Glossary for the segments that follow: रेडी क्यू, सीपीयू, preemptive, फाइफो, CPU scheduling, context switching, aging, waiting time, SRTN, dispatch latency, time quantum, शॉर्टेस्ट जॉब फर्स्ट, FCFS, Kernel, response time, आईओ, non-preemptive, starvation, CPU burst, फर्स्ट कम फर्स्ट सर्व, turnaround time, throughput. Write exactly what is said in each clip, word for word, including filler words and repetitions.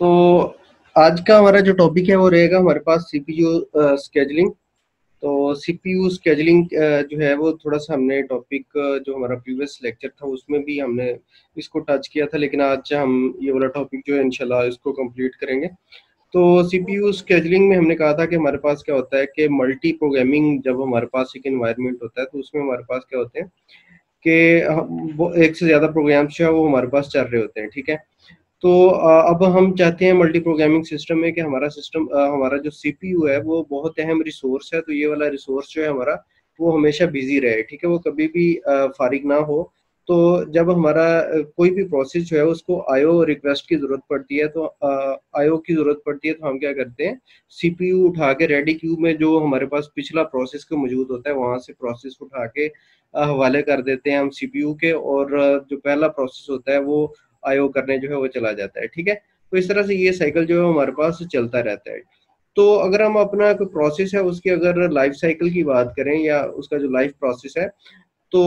तो आज का हमारा जो टॉपिक है वो रहेगा हमारे पास सीपीयू स्केजलिंग। तो सीपीयू स्केजलिंग जो है वो थोड़ा सा हमने टॉपिक जो हमारा प्रीवियस लेक्चर था उसमें भी हमने इसको टच किया था, लेकिन आज हम ये वाला टॉपिक जो है इंशाल्लाह इसको कंप्लीट करेंगे। तो सीपीयू स्केजलिंग में हमने कहा था कि हमारे पास क्या होता है कि मल्टी प्रोग्रामिंग जब हमारे पास एक एनवायरनमेंट होता है तो उसमें हमारे पास क्या होते हैं कि वो एक से ज़्यादा प्रोग्राम्स जो है वो हमारे पास चल रहे होते हैं, ठीक है। तो अब हम चाहते हैं मल्टी प्रोग्रामिंग सिस्टम में कि हमारा सिस्टम हमारा जो सीपीयू है वो बहुत अहम रिसोर्स है, तो ये वाला रिसोर्स जो है हमारा वो हमेशा बिजी रहे, ठीक है, वो कभी भी फारिग ना हो। तो जब हमारा कोई भी प्रोसेस जो है उसको आईओ रिक्वेस्ट की ज़रूरत पड़ती है, तो आईओ की ज़रूरत पड़ती है, तो हम क्या करते हैं सीपीयू उठा के रेडी क्यू में जो हमारे पास पिछला प्रोसेस का मौजूद होता है वहाँ से प्रोसेस उठा के हवाले कर देते हैं हम सीपीयू के, और जो पहला प्रोसेस होता है वो आईओ करने जो है वो चला जाता है, ठीक है। तो इस तरह से ये साइकिल जो है हमारे पास चलता रहता है। तो अगर हम अपना कोई प्रोसेस है उसकी अगर लाइफ साइकिल की बात करें या उसका जो लाइफ प्रोसेस है, तो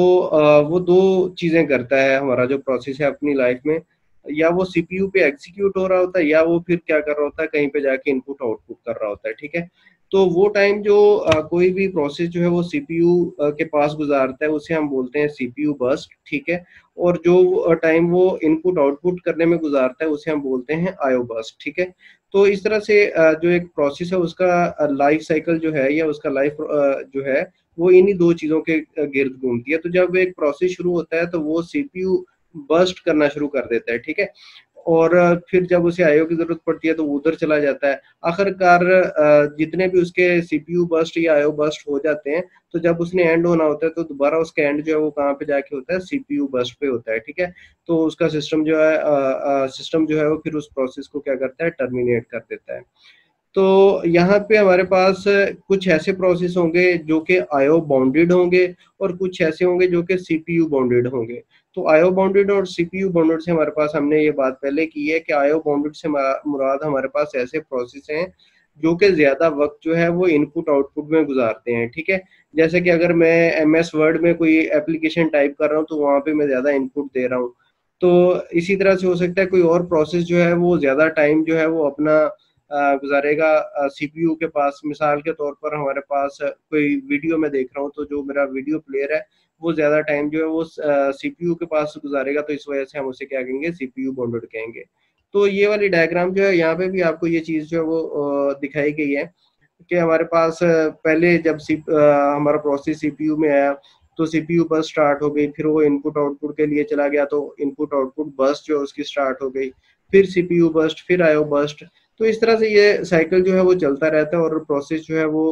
वो दो चीज़ें करता है हमारा जो प्रोसेस है अपनी लाइफ में, या वो सीपीयू पे एग्जीक्यूट हो रहा होता है या वो फिर क्या कर रहा होता है कहीं पे जाके इनपुट आउटपुट कर रहा होता है, ठीक है। तो वो टाइम जो कोई भी प्रोसेस जो है वो सीपीयू के पास गुजारता है उसे हम बोलते हैं सीपीयू बर्स्ट, ठीक है, और जो टाइम वो इनपुट आउटपुट करने में गुजारता है उसे हम बोलते हैं आईओ बर्स्ट, ठीक है। तो इस तरह से जो एक प्रोसेस है उसका लाइफ साइकिल जो है या उसका लाइफ जो है वो इन्हीं दो चीज़ों के गिर्द घूमती है। तो जब एक प्रोसेस शुरू होता है तो वो सीपीयू बर्स्ट करना शुरू कर देता है, ठीक है, और फिर जब उसे आईओ की जरूरत पड़ती है तो वो उधर चला जाता है। आखिरकार जितने भी उसके सीपीयू बर्स्ट या आईओ बर्स्ट हो जाते हैं, तो जब उसने एंड होना होता है तो दोबारा उसका एंड जो है वो कहाँ पे जाके होता है सीपीयू बर्स्ट पे होता है, ठीक है। तो उसका सिस्टम जो है आ, आ, सिस्टम जो है वो फिर उस प्रोसेस को क्या करता है टर्मिनेट कर देता है। तो यहाँ पे हमारे पास कुछ ऐसे प्रोसेस होंगे जो कि आईओ बाउंडेड होंगे और कुछ ऐसे होंगे जो कि सीपीयू बाउंडेड होंगे। तो आईओ बाउंडेड और सीपीयू बाउंडेड से हमारे पास हमने ये बात पहले की है कि आईओ बाउंडेड से मुराद हमारे पास ऐसे प्रोसेस हैं जो कि ज़्यादा वक्त जो है वो इनपुट आउटपुट में गुजारते हैं, ठीक है। जैसे कि अगर मैं एम एस वर्ड में कोई एप्लीकेशन टाइप कर रहा हूँ तो वहाँ पर मैं ज़्यादा इनपुट दे रहा हूँ। तो इसी तरह से हो सकता है कोई और प्रोसेस जो है वो ज़्यादा टाइम जो है वो अपना गुजारेगा सीपीयू के पास। मिसाल के तौर पर हमारे पास कोई वीडियो में देख रहा हूँ तो जो मेरा वीडियो प्लेयर है वो ज़्यादा टाइम जो है वो सीपीयू के पास गुजारेगा, तो इस वजह से हम उसे क्या कहेंगे सीपीयू बाउंडेड कहेंगे। तो ये वाली डायग्राम जो है यहाँ पे भी आपको ये चीज़ जो है वो दिखाई गई है कि हमारे पास पहले जब सी हमारा प्रोसेस सीपीयू में आया तो सीपीयू बर्स्ट स्टार्ट हो गई, फिर वो इनपुट आउटपुट के लिए चला गया तो इनपुट आउटपुट बर्स्ट जो है उसकी स्टार्ट हो गई, फिर सीपीयू बर्स्ट, फिर आईओ बर्स्ट। तो इस तरह से ये साइकिल जो है वो चलता रहता है और प्रोसेस जो है वो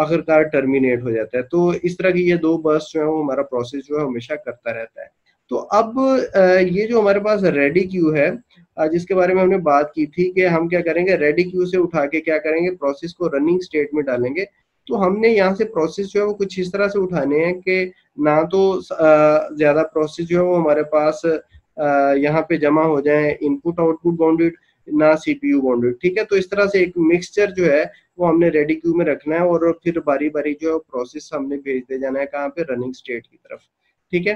आखिरकार टर्मिनेट हो जाता है। तो इस तरह की ये दो बर्स्ट जो है वो हमारा प्रोसेस जो है हमेशा करता रहता है। तो अब ये जो हमारे पास रेडी क्यू है जिसके बारे में हमने बात की थी कि हम क्या करेंगे रेडी क्यू से उठा के क्या करेंगे प्रोसेस को रनिंग स्टेट में डालेंगे। तो हमने यहाँ से प्रोसेस जो है वो कुछ इस तरह से उठाने हैं कि ना तो ज़्यादा प्रोसेस जो है वो हमारे पास यहाँ पे जमा हो जाए इनपुट आउटपुट बाउंडेड ना सीपीयू बाउंडेड, ठीक है। तो इस तरह से एक मिक्सचर जो है वो हमने रेडी क्यू में रखना है और फिर बारी बारी जो है प्रोसेस हमने भेज दे जाना है कहाँ पे रनिंग स्टेट की तरफ, ठीक है।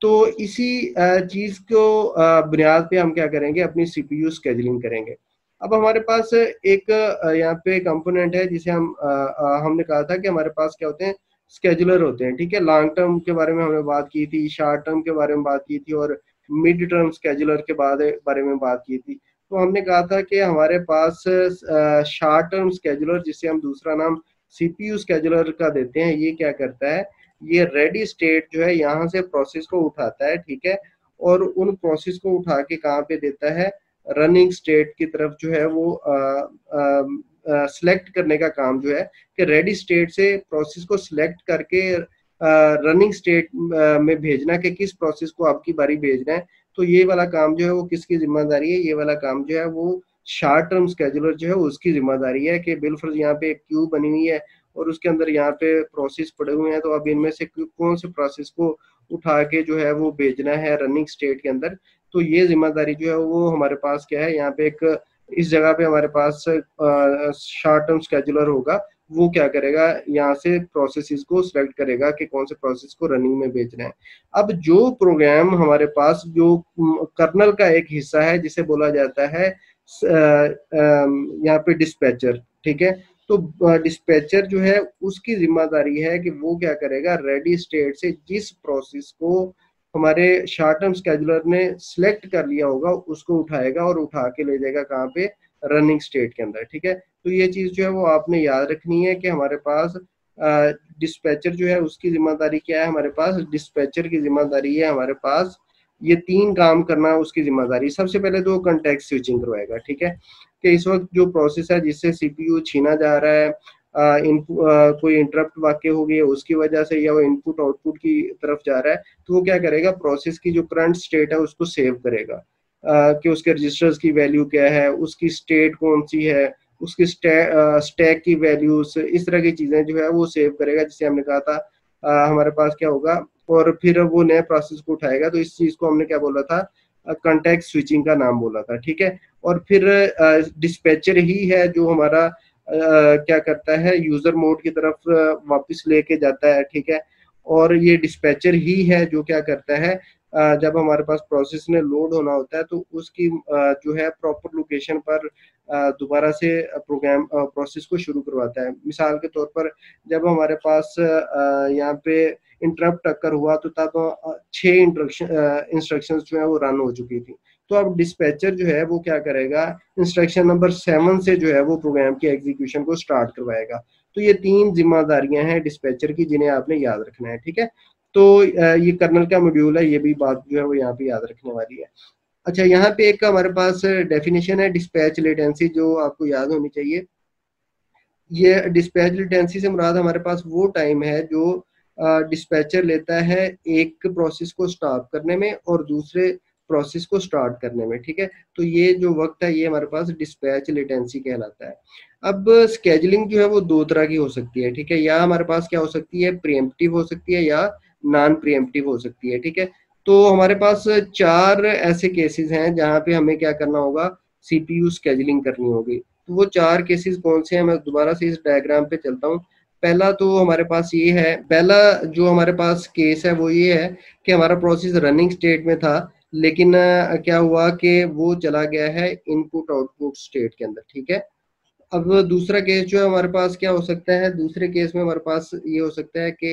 तो इसी चीज़ को बुनियाद पे हम क्या करेंगे अपनी सीपीयू स्केजलिंग करेंगे। अब हमारे पास एक यहाँ पे कंपोनेंट है जिसे हम हमने कहा था कि हमारे पास क्या होते हैं स्केजुलर होते हैं, ठीक है। लॉन्ग टर्म के बारे में हमने बात की थी, शॉर्ट टर्म के बारे में बात की थी और मिड टर्म स्केजुलर के बारे में बात की थी। तो हमने कहा था कि हमारे पास शॉर्ट टर्म स्केजुलर जिसे हम दूसरा नाम सीपीयू स्केजुलर का देते हैं, ये क्या करता है ये रेडी स्टेट जो है यहाँ से प्रोसेस को उठाता है, ठीक है, और उन प्रोसेस को उठा के कहाँ पे देता है रनिंग स्टेट की तरफ जो है वो सिलेक्ट करने का काम जो है कि रेडी स्टेट से प्रोसेस को सिलेक्ट करके रनिंग स्टेट में भेजना कि किस प्रोसेस को आपकी बारी भेजना है। तो ये वाला काम जो है वो किसकी जिम्मेदारी है, ये वाला काम जो है वो शॉर्ट टर्म स्केजुलर जो है उसकी जिम्मेदारी है कि बिलफर्ज यहाँ पे एक क्यू बनी हुई है और उसके अंदर यहाँ पे प्रोसेस पड़े हुए हैं, तो अब इनमें से कौन से प्रोसेस को उठा के जो है वो भेजना है रनिंग स्टेट के अंदर। तो ये जिम्मेदारी जो है वो हमारे पास क्या है यहाँ पे एक इस जगह पे हमारे पास शॉर्ट टर्म स्केजुलर होगा, वो क्या करेगा यहाँ से प्रोसेसेस को सिलेक्ट करेगा कि कौन से प्रोसेस को रनिंग में भेजना है। अब जो प्रोग्राम हमारे पास जो कर्नल का एक हिस्सा है जिसे बोला जाता है यहाँ पे डिस्पैचर, ठीक है। तो डिस्पैचर जो है उसकी जिम्मेदारी है कि वो क्या करेगा, रेडी स्टेट से जिस प्रोसेस को हमारे शॉर्ट टर्म स्केड्यूलर ने सिलेक्ट कर लिया होगा उसको उठाएगा और उठा के ले जाएगा कहाँ पे, रनिंग स्टेट के अंदर, ठीक है। तो ये चीज जो है वो आपने याद रखनी है कि हमारे पास डिस्पैचर जो है उसकी जिम्मेदारी क्या है, हमारे पास डिस्पैचर की जिम्मेदारी है, हमारे पास ये तीन काम करना उसकी जिम्मेदारी। सबसे पहले तो कॉन्टेक्स्ट स्विचिंग करवाएगा, ठीक है, कि इस वक्त जो प्रोसेस है जिससे सीपीयू छीना जा रहा है, आ, इन, आ, कोई इंटरप्ट वाकई हो गई है उसकी वजह से, या वो इनपुट आउटपुट की तरफ जा रहा है, तो वो क्या करेगा, प्रोसेस की जो करंट स्टेट है उसको सेव करेगा, आ, कि उसके रजिस्टर्स की वैल्यू क्या है, उसकी स्टेट कौन सी है, उसकी स्टैक स्टे, की वैल्यूज, इस तरह की चीजें जो है वो सेव करेगा, जिससे हमने कहा था आ, हमारे पास क्या होगा, और फिर वो नए प्रोसेस को उठाएगा। तो इस चीज को हमने क्या बोला था, कॉन्टेक्स्ट स्विचिंग का नाम बोला था, ठीक है। और फिर डिस्पैचर ही है जो हमारा आ, क्या करता है, यूजर मोड की तरफ वापस लेके जाता है, ठीक है। और ये डिस्पैचर ही है जो क्या करता है, आ, जब हमारे पास प्रोसेस ने लोड होना होता है तो उसकी आ, जो है प्रॉपर लोकेशन पर दोबारा से प्रोग्राम प्रोसेस को शुरू करवाता है। मिसाल के तौर पर जब हमारे पास यहाँ पे इंटरप्ट टक्कर हुआ तो तब छः इंस्ट्रक्शन इंस्ट्रक्शंस जो है वो रन हो चुकी थी। तो अब डिस्पैचर जो है वो क्या करेगा, इंस्ट्रक्शन नंबर सेवन से जो है वो प्रोग्राम की एग्जीक्यूशन को स्टार्ट करवाएगा। तो ये तीन जिम्मेदारियां हैं डिस्पैचर की जिन्हें आपने याद रखना है, ठीक है। तो ये कर्नल का मॉड्यूल है, ये भी बात जो है वो यहाँ पे याद रखने वाली है। अच्छा, यहाँ पे एक हमारे पास डेफिनेशन है डिस्पैच लेटेंसी, जो आपको याद होनी चाहिए। ये डिस्पैच लेटेंसी से मुराद हमारे पास वो टाइम है जो डिस्पैचर लेता है एक प्रोसेस को स्टॉप करने में और दूसरे प्रोसेस को स्टार्ट करने में, ठीक है। तो ये जो वक्त है ये हमारे पास डिस्पैच लेटेंसी कहलाता है। अब स्केजुलिंग जो है वो दो तरह की हो सकती है, ठीक है। या हमारे पास क्या हो सकती है, प्रीएम्प्टिव हो सकती है या नॉन प्रीएम्प्टिव हो सकती है, ठीक है। तो हमारे पास चार ऐसे केसेस हैं जहाँ पे हमें क्या करना होगा, सीपीयू स्केजुलिंग करनी होगी। तो वो चार केसेस कौन से हैं, मैं दोबारा से इस डायग्राम पे चलता हूँ। पहला तो हमारे पास ये है, पहला जो हमारे पास केस है वो ये है कि हमारा प्रोसेस रनिंग स्टेट में था लेकिन क्या हुआ कि वो चला गया है इनपुट आउटपुट स्टेट के अंदर, ठीक है। अब दूसरा केस जो है हमारे पास क्या हो सकता है, दूसरे केस में हमारे पास ये हो सकता है कि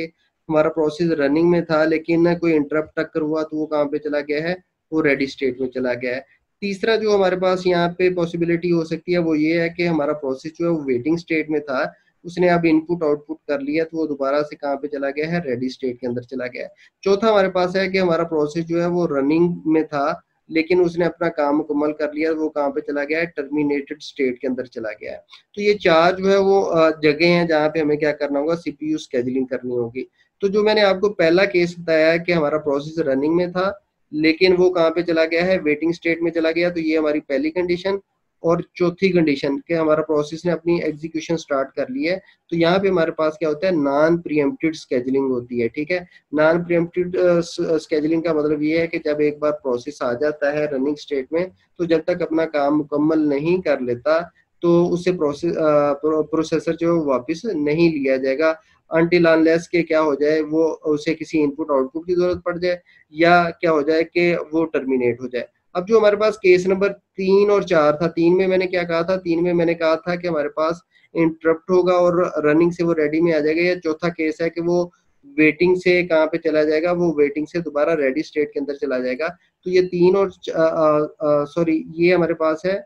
हमारा प्रोसेस रनिंग में था लेकिन कोई इंटरप्ट टक्कर हुआ तो वो कहाँ पे चला गया है, वो रेडी स्टेट में चला गया है। तीसरा जो हमारे पास यहाँ पे पॉसिबिलिटी हो सकती है वो ये है कि हमारा प्रोसेस जो है वो वेटिंग स्टेट में था, उसने अब इनपुट आउटपुट कर लिया तो वो दोबारा से कहाँ पे चला गया है, रेडी स्टेट के अंदर चला गया है। चौथा हमारे पास है कि हमारा प्रोसेस जो है वो रनिंग में था लेकिन उसने अपना काम मुकम्मल कर लिया, वो कहाँ पे चला गया है, टर्मिनेटेड स्टेट के अंदर चला गया है। तो ये चार जो है वो जगह हैं जहाँ पे हमें क्या करना होगा, सीपीयू स्केड्यूलिंग करनी होगी। तो जो मैंने आपको पहला केस बताया है कि हमारा प्रोसेस रनिंग में था लेकिन वो कहाँ पे चला गया है, वेटिंग स्टेट में चला गया, तो ये हमारी पहली कंडीशन। और चौथी कंडीशन कि हमारा प्रोसेस ने अपनी एग्जीक्यूशन स्टार्ट कर ली है, तो यहाँ पे हमारे पास क्या होता है, नॉन प्रीएम्प्टिव स्केजुलिंग होती है, ठीक है। नॉन प्रीएम्प्टिव स्केजुलिंग का मतलब ये है कि जब एक बार प्रोसेस आ जाता है रनिंग स्टेट में तो जब तक अपना काम मुकम्मल नहीं कर लेता तो उससे प्रोसेस प्रोसेसर जो वापस नहीं लिया जाएगा अनटिल अनलेस के क्या हो जाए, वो उसे किसी इनपुट आउटपुट की जरूरत पड़ जाए या क्या हो जाए कि वो टर्मिनेट हो जाए। अब जो हमारे पास केस नंबर तीन और चार था, तीन में मैंने क्या कहा था, तीन में मैंने कहा था कि हमारे पास इंटरप्ट होगा और रनिंग से वो रेडी में आ जाएगा। या चौथा केस है कि वो वेटिंग से कहाँ पे चला जाएगा, वो वेटिंग से दोबारा रेडी स्टेट के अंदर चला जाएगा। तो ये तीन और सॉरी ये हमारे पास है,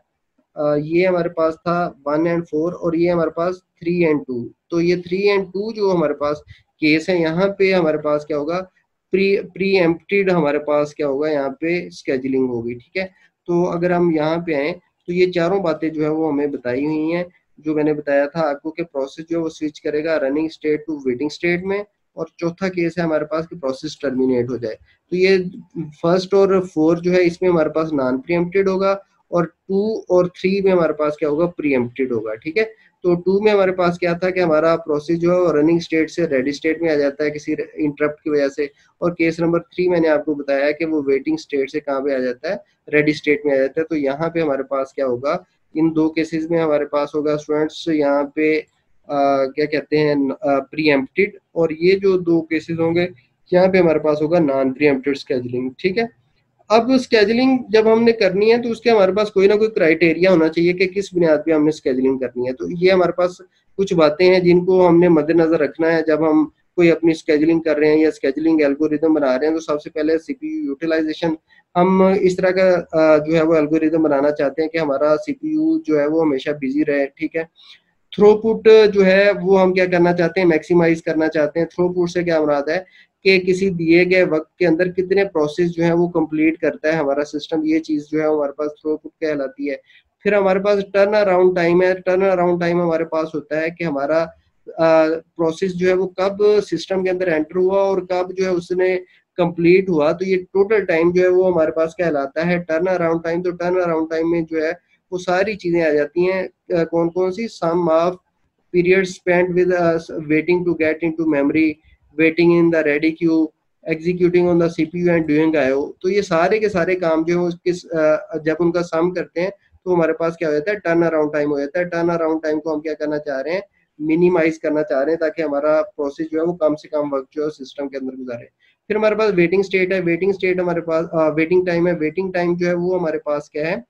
आ, ये हमारे पास था वन एंड फोर और ये हमारे पास थ्री एंड टू। तो ये थ्री एंड टू जो हमारे पास केस है यहाँ पे हमारे पास क्या होगा, प्री प्रीएम्प्टेड हमारे पास क्या होगा, यहाँ पे स्केजुलिंग होगी, ठीक है। तो अगर हम यहाँ पे आए तो ये चारों बातें जो है वो हमें बताई हुई हैं। जो मैंने बताया था आपको कि प्रोसेस जो है वो स्विच करेगा running state to waiting state में, और चौथा केस है हमारे पास कि प्रोसेस टर्मिनेट हो जाए। तो ये फर्स्ट और फोर जो है इसमें हमारे पास नॉन प्रीएम्प्टेड होगा और टू और थ्री में हमारे पास क्या होगा, प्रीएम्प्टेड होगा, ठीक है। तो टू में हमारे पास क्या था कि हमारा प्रोसेस जो है रनिंग स्टेट से रेडी स्टेट में आ जाता है किसी इंटरप्ट की वजह से, और केस नंबर थ्री मैंने आपको बताया है कि वो वेटिंग स्टेट से कहाँ पे आ जाता है, रेडी स्टेट में आ जाता है। तो यहाँ पे हमारे पास क्या होगा, इन दो केसेस में हमारे पास होगा स्टूडेंट्स यहाँ पे आ, क्या कहते हैं, प्रीएम्प्टेड, और ये जो दो केसेस होंगे यहाँ पे हमारे पास होगा नॉन प्रीएम्प्टेड स्केजुलिंग, ठीक है। अब स्केजलिंग जब हमने करनी है तो उसके हमारे पास कोई ना कोई क्राइटेरिया होना चाहिए कि किस बुनियाद पे हमने स्केजलिंग करनी है। तो ये हमारे पास कुछ बातें हैं जिनको हमने मद्देनजर रखना है जब हम कोई अपनी स्केजलिंग कर रहे हैं या स्केजलिंग एल्गोरिदम बना रहे हैं। तो सबसे पहले सीपीयू यूटिलाइजेशन, हम इस तरह का जो है वो एल्गोरिदम बनाना चाहते हैं कि हमारा सीपीयू जो है वो हमेशा बिजी रहे, ठीक है। थ्रोपुट जो है वो हम क्या करना चाहते हैं, मैक्सिमाइज करना चाहते हैं। थ्रोपुट से क्या मुराद है कि किसी दिए गए वक्त के अंदर कितने प्रोसेस जो है वो कंप्लीट करता है हमारा सिस्टम, ये चीज़ जो है हमारे पास थ्रोपुट कहलाती है। फिर हमारे पास टर्न अराउंड टाइम है। टर्न अराउंड टाइम हमारे पास होता है कि हमारा प्रोसेस जो है वो कब सिस्टम के अंदर एंटर हुआ और कब जो है उसने कंप्लीट हुआ, तो ये टोटल टाइम जो है वो हमारे पास कहलाता है टर्न अराउंड टाइम। तो टर्न अराउंड टाइम में जो है वो सारी चीज़ें आ जाती हैं, कौन कौन सी, sum of period spent with waiting to get into memory, waiting in the रेडी क्यू, executing on the सीपीयू and doing आईओ। तो ये सारे के सारे काम जो है उसकिस जब उनका सम करते हैं तो हमारे पास क्या हो जाता है, टर्न अराउंड टाइम हो जाता है। टर्न अराउंड टाइम को हम क्या करना चाह रहे हैं, मिनिमाइज करना चाह रहे हैं ताकि हमारा प्रोसेस जो है वो कम से कम वक्त जो है सिस्टम के अंदर गुजारे। फिर हमारे पास वेटिंग स्टेट है। वेटिंग स्टेट हमारे पास वेटिंग टाइम है। वेटिंग टाइम जो है वो हमारे पास क्या है,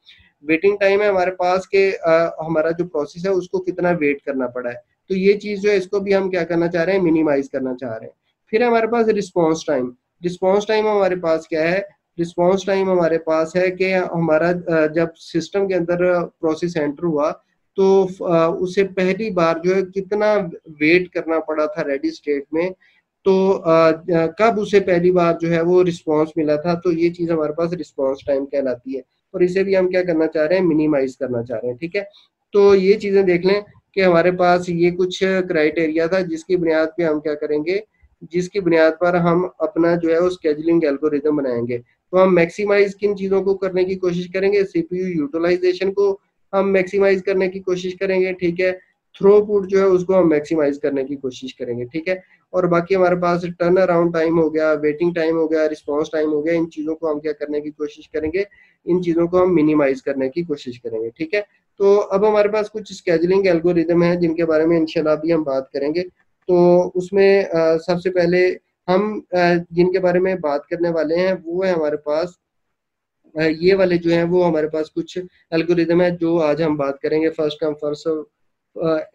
वेटिंग टाइम है हमारे पास के आ, हमारा जो प्रोसेस है उसको कितना वेट करना पड़ा है। तो ये चीज़ जो है इसको भी हम क्या करना चाह रहे हैं, मिनिमाइज करना चाह रहे हैं। फिर हमारे पास रिस्पांस टाइम। रिस्पांस टाइम हमारे पास क्या है, रिस्पांस टाइम हमारे पास है कि हमारा जब सिस्टम के अंदर प्रोसेस एंटर हुआ तो उसे पहली बार जो है कितना वेट करना पड़ा था रेडी स्टेट में, तो कब उसे पहली बार जो है वो रिस्पांस मिला था, तो ये चीज़ हमारे पास रिस्पांस टाइम कहलाती है। और इसे भी हम क्या करना चाह रहे हैं, मिनिमाइज करना चाह रहे हैं, ठीक है। तो ये चीज़ें देख लें कि हमारे पास ये कुछ क्राइटेरिया था जिसकी बुनियाद पे हम क्या करेंगे, जिसकी बुनियाद पर हम अपना जो है वो स्केजलिंग एल्गोरिदम बनाएंगे। तो हम मैक्सिमाइज किन चीज़ों को करने की कोशिश करेंगे, सीपीयू यूटिलाइजेशन को हम मैक्सिमाइज करने की कोशिश करेंगे, ठीक है। थ्रोपुट जो है उसको हम मैक्सिमाइज करने की कोशिश करेंगे, ठीक है। और बाकी हमारे पास टर्न अराउंड टाइम हो गया, वेटिंग टाइम हो गया, रिस्पांस टाइम हो गया, इन चीज़ों को हम क्या करने की कोशिश करेंगे, इन चीज़ों को हम मिनिमाइज करने की कोशिश करेंगे, ठीक है। तो अब हमारे पास कुछ स्केजलिंग एल्गोरिदम है जिनके बारे में इंशाल्लाह भी हम बात करेंगे। तो उसमें आ, सबसे पहले हम आ, जिनके बारे में बात करने वाले हैं वो है हमारे पास आ, ये वाले जो हैं वो हमारे पास कुछ एल्गोरिदम है जो आज हम बात करेंगे। First come first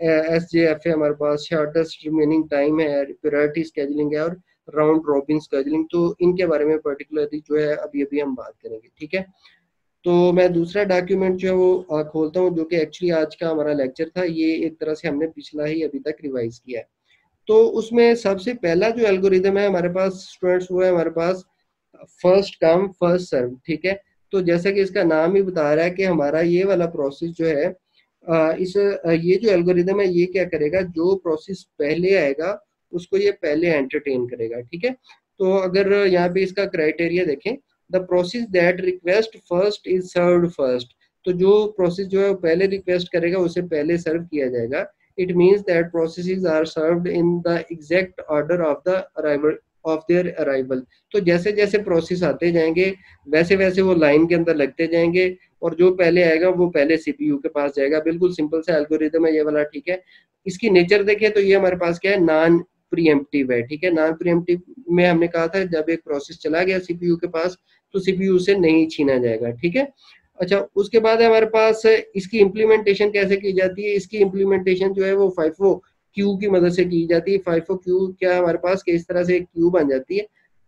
S J F है हमारे पास, शॉर्टेस्ट रिमेनिंग टाइम है, प्रायोरिटी स्केजलिंग है और राउंड रॉबिन स्केजलिंग। तो इनके बारे में पर्टिकुलरली जो है अभी अभी हम बात करेंगे, ठीक है। तो मैं दूसरा डॉक्यूमेंट जो है वो खोलता हूँ, जो कि एक्चुअली आज का हमारा लेक्चर था, ये एक तरह से हमने पिछला ही अभी तक रिवाइज किया है। तो उसमें सबसे पहला जो एल्गोरिदम है हमारे पास स्टूडेंट्स वो है हमारे पास फर्स्ट कम फर्स्ट सर्व, ठीक है। तो जैसा कि इसका नाम ही बता रहा है कि हमारा ये वाला प्रोसेस जो है इस ये जो एल्गोरिदम है ये क्या करेगा, जो प्रोसेस पहले आएगा उसको ये पहले एंटरटेन करेगा, ठीक है। तो अगर यहाँ पे इसका क्राइटेरिया देखें, the process that request first is served first, तो जो प्रोसेस जो है वो पहले रिक्वेस्ट करेगा उसे पहले सर्व किया जाएगा। It means that processes are served in the exact order of the arrival of their arrival. तो जैसे जैसे प्रोसेस आते जाएंगे वैसे वैसे वो लाइन के अंदर लगते जाएंगे और जो पहले आएगा वो पहले सीपीयू के पास जाएगा। बिल्कुल सिंपल सा एल्गोरिदम है ये वाला, ठीक है। इसकी नेचर देखें तो ये हमारे पास क्या है, नॉन प्रीएम्प्टिव है, ठीक है। नॉन प्रीएम्प्टिव में हमने कहा था जब एक प्रोसेस चला गया सीपीयू के पास तो सीपीयू से नहीं छीना जाएगा, ठीक है। अच्छा, उसके बाद हमारे पास इसकी इम्प्लीमेंटेशन कैसे की जाती है, इसकी इम्प्लीमेंटेशन जो है वो फाइफो क्यू की मदद से की जाती है। फाइफो क्यू क्या हमारे पास कि इस तरह से एक क्यू बन जाती है,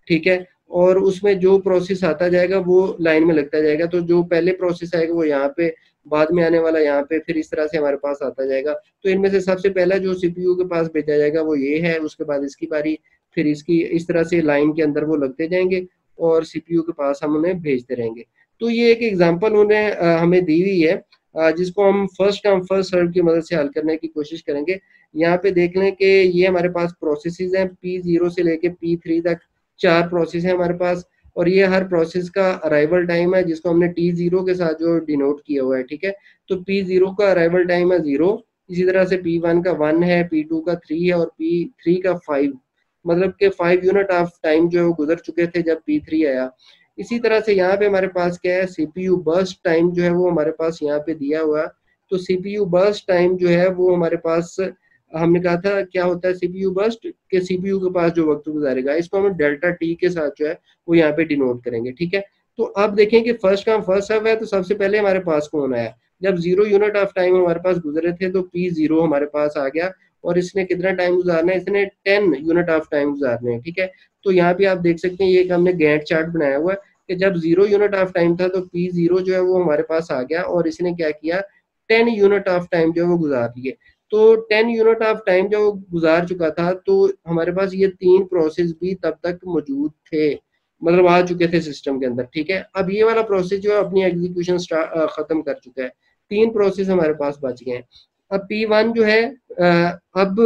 ठीक है, और उसमें जो प्रोसेस आता जाएगा वो लाइन में लगता जाएगा। तो जो पहले प्रोसेस आएगा वो यहाँ पे, बाद में आने वाला यहाँ पे, फिर इस तरह से हमारे पास आता जाएगा। तो इनमें से सबसे पहला जो सीपीयू के पास भेजा जाएगा वो ये है, उसके बाद इसकी बारी, फिर इसकी, इस तरह से लाइन के अंदर वो लगते जाएंगे और सीपीयू के पास हम उन्हें भेजते रहेंगे। तो ये एक एग्जाम्पल उन्हें हमें दी हुई है जिसको हम फर्स्ट कम फर्स्ट सर्व की मदद से हल करने की कोशिश करेंगे। यहाँ पे देख लें कि ये हमारे पास प्रोसेसेस हैं, पी जीरो से लेके पी थ्री तक चार प्रोसेस है हमारे पास, और ये हर प्रोसेस का अराइवल टाइम है जिसको हमने टी जीरो के साथ जो डिनोट किया हुआ है, ठीक है। तो पी जीरो का अराइवल टाइम है जीरो, इसी तरह से पी वन का वन है, पी टू का थ्री है और पी थ्री का फाइव, मतलब के फाइव यूनिट ऑफ टाइम जो है वो गुजर चुके थे जब पी थ्री आया। इसी तरह से यहाँ पे हमारे पास क्या है, सीपीयू बर्स्ट टाइम जो है वो हमारे पास यहाँ पे दिया हुआ। तो सीपीयू बर्स्ट टाइम जो है वो हमारे पास हमने कहा था क्या होता है सीपीयू बर्स्ट के, सीपीयू के पास जो वक्त गुजारेगा इसको हम डेल्टा टी के साथ जो है वो यहाँ पे डिनोट करेंगे, ठीक है। तो अब देखें कि फर्स्ट काम फर्स्ट सर्व है, तो सबसे पहले हमारे पास कौन आया? जब जीरो यूनिट ऑफ टाइम हमारे पास गुजरे थे तो पी जीरो हमारे पास आ गया, और इसने कितना टाइम गुजारना है? इसने टेन यूनिट ऑफ टाइम गुजारने हैं, ठीक है। तो यहाँ भी आप देख सकते हैं ये हमने गैंट चार्ट बनाया हुआ है कि जब जीरो यूनिट ऑफ टाइम था तो पी जीरो जो है वो हमारे पास आ गया, और इसने क्या किया? टेन यूनिट ऑफ टाइम जो है वो गुजार लिए। तो टेन यूनिट ऑफ टाइम जो गुजार चुका था, तो हमारे पास ये तीन प्रोसेस भी तब तक मौजूद थे, मतलब आ चुके थे सिस्टम के अंदर, ठीक है। अब ये वाला प्रोसेस जो है अपनी एग्जीक्यूशन खत्म कर चुका है, तीन प्रोसेस हमारे पास बच गए हैं। अब P वन जो है, अब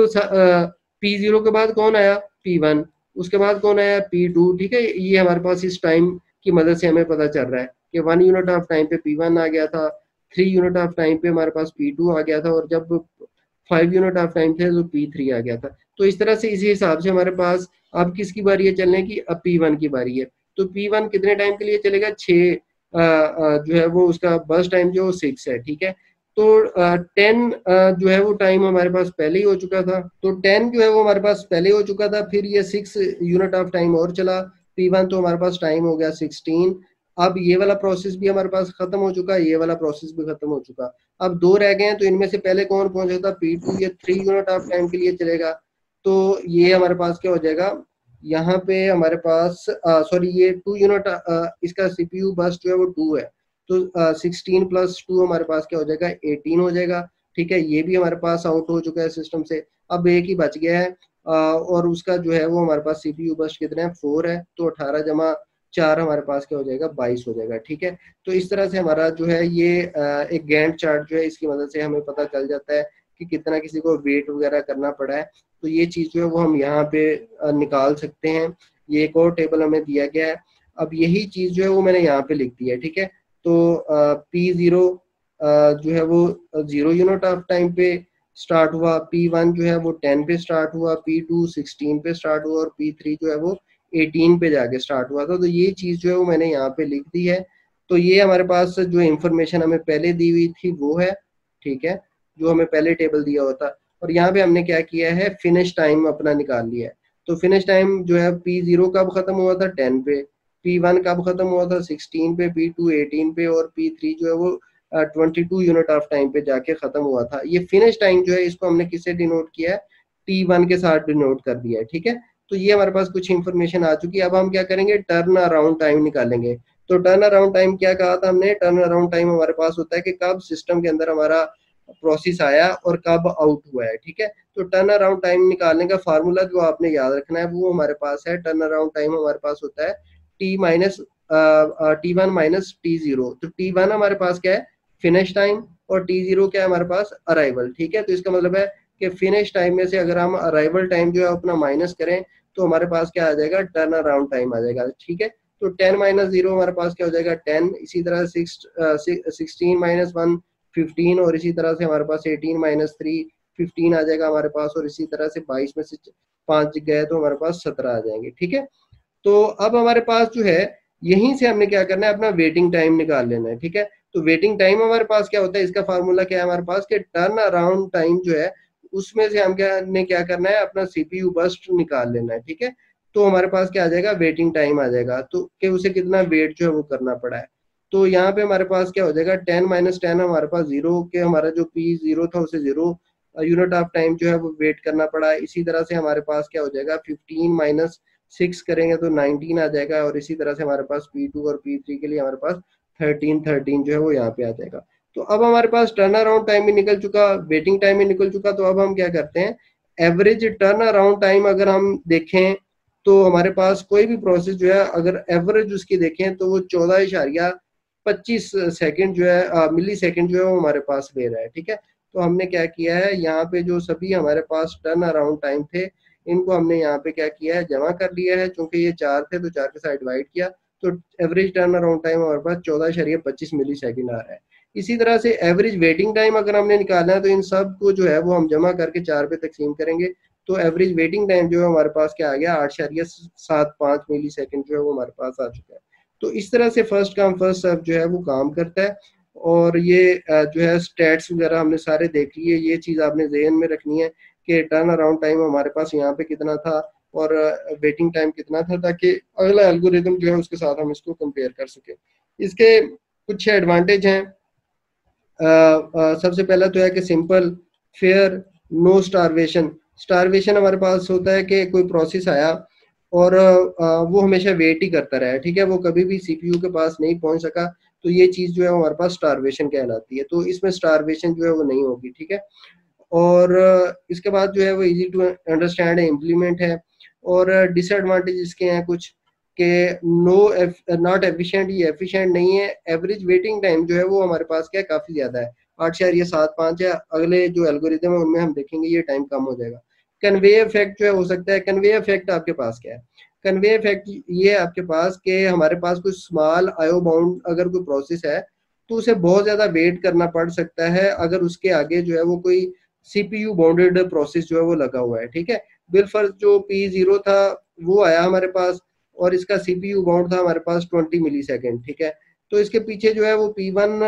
P ज़ीरो के बाद कौन आया? P वन, उसके बाद कौन आया? P टू, ठीक है। ये हमारे पास इस टाइम की मदद से हमें पता चल रहा है कि वन यूनिट ऑफ टाइम पे P वन आ गया था, थ्री यूनिट ऑफ टाइम पे हमारे पास P टू आ गया था, और जब फाइव यूनिट ऑफ टाइम थे तो P थ्री आ गया था। तो इस तरह से इसी हिसाब से हमारे पास अब किसकी बारी है चलने की? अब P वन की बारी है। तो P वन कितने टाइम के लिए चलेगा? छः जो है वो उसका बर्स्ट टाइम जो सिक्स है, ठीक है। तो टेन जो है वो टाइम हमारे पास पहले ही हो चुका था, तो टेन जो है वो हमारे पास पहले ही हो चुका था। फिर ये सिक्स यूनिट ऑफ टाइम और चला P वन, तो हमारे पास टाइम हो गया सिक्सटीन। अब ये वाला प्रोसेस भी हमारे पास खत्म हो चुका, ये वाला प्रोसेस भी खत्म हो चुका। अब दो रह गए हैं, तो इनमें से पहले कौन पहुंचा था? P टू, ये थ्री यूनिट ऑफ टाइम के लिए चलेगा। तो ये हमारे पास क्या हो जाएगा? यहाँ पे हमारे पास सॉरी ये टू यूनिट, इसका सीपीयू बर्स्ट जो है वो टू है, तो सिक्सटीन प्लस टू हमारे पास क्या हो जाएगा? एटीन हो जाएगा, ठीक है। ये भी हमारे पास आउट हो चुका है सिस्टम से, अब एक ही बच गया है, आ, और उसका जो है वो हमारे पास सीपीयू बर्स्ट कितने हैं? फोर है, तो अठारह जमा चार हमारे पास क्या हो जाएगा? बाईस हो जाएगा, ठीक है। तो इस तरह से हमारा जो है ये आ, एक गैंट चार्ट जो है इसकी मदद से हमें पता चल जाता है कि कितना किसी को वेट वगैरह करना पड़ा है। तो ये चीज़ जो है वो हम यहाँ पे निकाल सकते हैं, ये एक और टेबल हमें दिया गया है। अब यही चीज़ जो है वो मैंने यहाँ पे लिख दी है, ठीक है। तो पी ज़ीरो जो है वो ज़ीरो यूनिट ऑफ टाइम पे स्टार्ट हुआ, पी वन जो है वो टेन पे स्टार्ट हुआ, पी टू सिक्सटीन पे स्टार्ट हुआ, और पी थ्री जो है वो एटीन पे जाके स्टार्ट हुआ था। तो ये चीज़ जो है वो मैंने यहाँ पे लिख दी है। तो ये हमारे पास जो इंफॉर्मेशन हमें पहले दी हुई थी वो है, ठीक है, जो हमें पहले टेबल दिया हुआ था। और यहाँ पे हमने क्या किया है? फिनिश टाइम अपना निकाल लिया है। तो फिनिश टाइम जो है पी जीरो कब खत्म हुआ था? टेन पे। पी वन कब खत्म हुआ था? सिक्सटीन पे। पी टू एटीन पे, और पी थ्री जो है वो twenty two unit of time पे जाके खत्म हुआ था। ये फिनिश टाइम जो है इसको हमने किससे डिनोट किया है? टी वन के साथ डिनोट कर दिया है, ठीक है। तो ये हमारे पास कुछ इंफॉर्मेशन आ चुकी है। अब हम क्या करेंगे? टर्न अराउंड टाइम निकालेंगे। तो टर्न अराउंड टाइम क्या कहा था हमने? टर्न अराउंड टाइम हमारे पास होता है कि कब सिस्टम के अंदर हमारा प्रोसेस आया और कब आउट हुआ है, ठीक है। तो टर्न अराउंड टाइम निकालने का फार्मूला जो आपने याद रखना है वो हमारे पास है, टर्न अराउंड टाइम हमारे पास होता है T minus T one minus T zero. तो टी वन हमारे पास क्या है? फिनिश टाइम, और टी जीरो क्या है हमारे पास? अराइवल, ठीक है। तो इसका मतलब है कि फिनिश टाइम में से अगर हम अराइवल टाइम जो है अपना माइनस करें तो हमारे पास क्या आ जाएगा? टर्न अराउंड टाइम आ जाएगा, ठीक है। तो टेन माइनस जीरो हमारे पास क्या हो जाएगा? टेन। इसी तरह सिक्सटीन माइनस वन फिफ्टीन, और इसी तरह से हमारे पास एटीन माइनस थ्री फिफ्टीन आ जाएगा हमारे पास, और इसी तरह से बाईस में से पाँच गए तो हमारे पास सत्रह आ जाएंगे, ठीक है। तो अब हमारे पास जो है यहीं से हमने क्या करना है? अपना वेटिंग टाइम निकाल लेना है, ठीक है। तो वेटिंग टाइम हमारे पास क्या होता है? इसका फार्मूला क्या है हमारे पास? कि टर्न अराउंड टाइम जो है उसमें से हम क्या ने क्या करना है? अपना सीपीयू बर्स्ट निकाल लेना है, ठीक है। तो हमारे पास क्या आ जाएगा? वेटिंग टाइम आ जाएगा, तो कि उसे कितना वेट जो है वो करना पड़ा है। तो यहाँ पे हमारे पास क्या हो जाएगा? टेन माइनस टेन हमारे पास जीरो के, हमारा जो पी जीरो था उसे जीरो यूनिट ऑफ टाइम जो है वो वेट करना पड़ा। इसी तरह से हमारे पास क्या हो जाएगा? फिफ्टीन माइनस सिक्स करेंगे तो नाइनटीन आ जाएगा, और इसी तरह से हमारे पास पी टू और पी थ्री के लिए हमारे पास थर्टीन थर्टीन जो है वो यहाँ पे आ जाएगा। तो अब हमारे पास टर्न अराउंड टाइम भी निकल चुका, वेटिंग टाइम भी निकल चुका। तो अब हम क्या करते हैं? एवरेज टर्न अराउंड टाइम अगर हम देखें तो हमारे पास कोई भी प्रोसेस जो है अगर एवरेज उसकी देखें तो वो चौदह इशारिया पच्चीस सेकेंड जो है मिली सेकेंड जो है वो हमारे पास ले रहा है, ठीक है। तो हमने क्या किया है? यहाँ पे जो सभी हमारे पास टर्न अराउंड टाइम थे इनको हमने यहाँ पे क्या किया है? जमा कर लिया है। चूंकि ये चार थे तो चार के साथ डिवाइड किया, तो एवरेज टर्न अराउंड टाइम हमारे पास चौदह इशारिया पच्चीस मिली सेकेंड आ रहा है। इसी तरह से एवरेज वेटिंग टाइम अगर हमने निकालना है तो इन सब को जो है वो हम जमा करके चार पे तकसीम करेंगे। तो एवरेज वेटिंग टाइम जो है हमारे पास क्या आ गया? आठ इशारिया सात पाँच मिली सेकेंड जो है वो हमारे पास आ चुका है। तो इस तरह से फर्स्ट काम फर्स्ट सर्व जो है वो काम करता है। और ये जो है स्टैट्स वगैरह हमने सारे देख लिए। ये चीज़ आपने जहन में रखनी है कि टर्न अराउंड टाइम हमारे पास यहाँ पे कितना था, और वेटिंग टाइम कितना था, ताकि अगला एल्गोरिदम जो है उसके साथ हम इसको कंपेयर कर सकें। इसके कुछ एडवांटेज हैं। सबसे पहला तो है कि simple, fair, no starvation. Starvation हमारे पास होता है कि कोई प्रोसेस आया और वो हमेशा वेट ही करता रहा, ठीक है, वो कभी भी सीपीयू के पास नहीं पहुंच सका, तो ये चीज़ जो है हमारे पास स्टारवेशन कहलाती है। तो इसमें स्टारवेशन जो है वो नहीं होगी, ठीक है। और इसके बाद जो है वो इजी टू अंडरस्टैंड है, इम्प्लीमेंट है। और डिसएडवांटेज इसके हैं कुछ कि नो नॉट एफिशिएंट, ये एफिशिएंट नहीं है। एवरेज वेटिंग टाइम जो है वो हमारे पास क्या है, काफ़ी ज़्यादा है, आठ या सात पाँच है। अगले जो एल्गोरिदम है उनमें हम देखेंगे ये टाइम कम हो जाएगा। कन्वे इफेक्ट जो है हो सकता है, कन्वे इफेक्ट आपके पास क्या है, कन्वे इफेक्ट ये आपके पास के हमारे पास कुछ स्मॉल आईओ बाउंड अगर कोई प्रोसेस है तो उसे बहुत ज़्यादा वेट करना पड़ सकता है अगर उसके आगे जो है वो कोई सीपीयू बाउंडेड प्रोसेस जो है वो लगा हुआ है, ठीक है। बिलफर्ज जो पी जीरो था वो आया हमारे पास और इसका सीपीयू बाउंड था हमारे पास बीस मिली सेकेंड, ठीक है। तो इसके पीछे जो है वो पी वन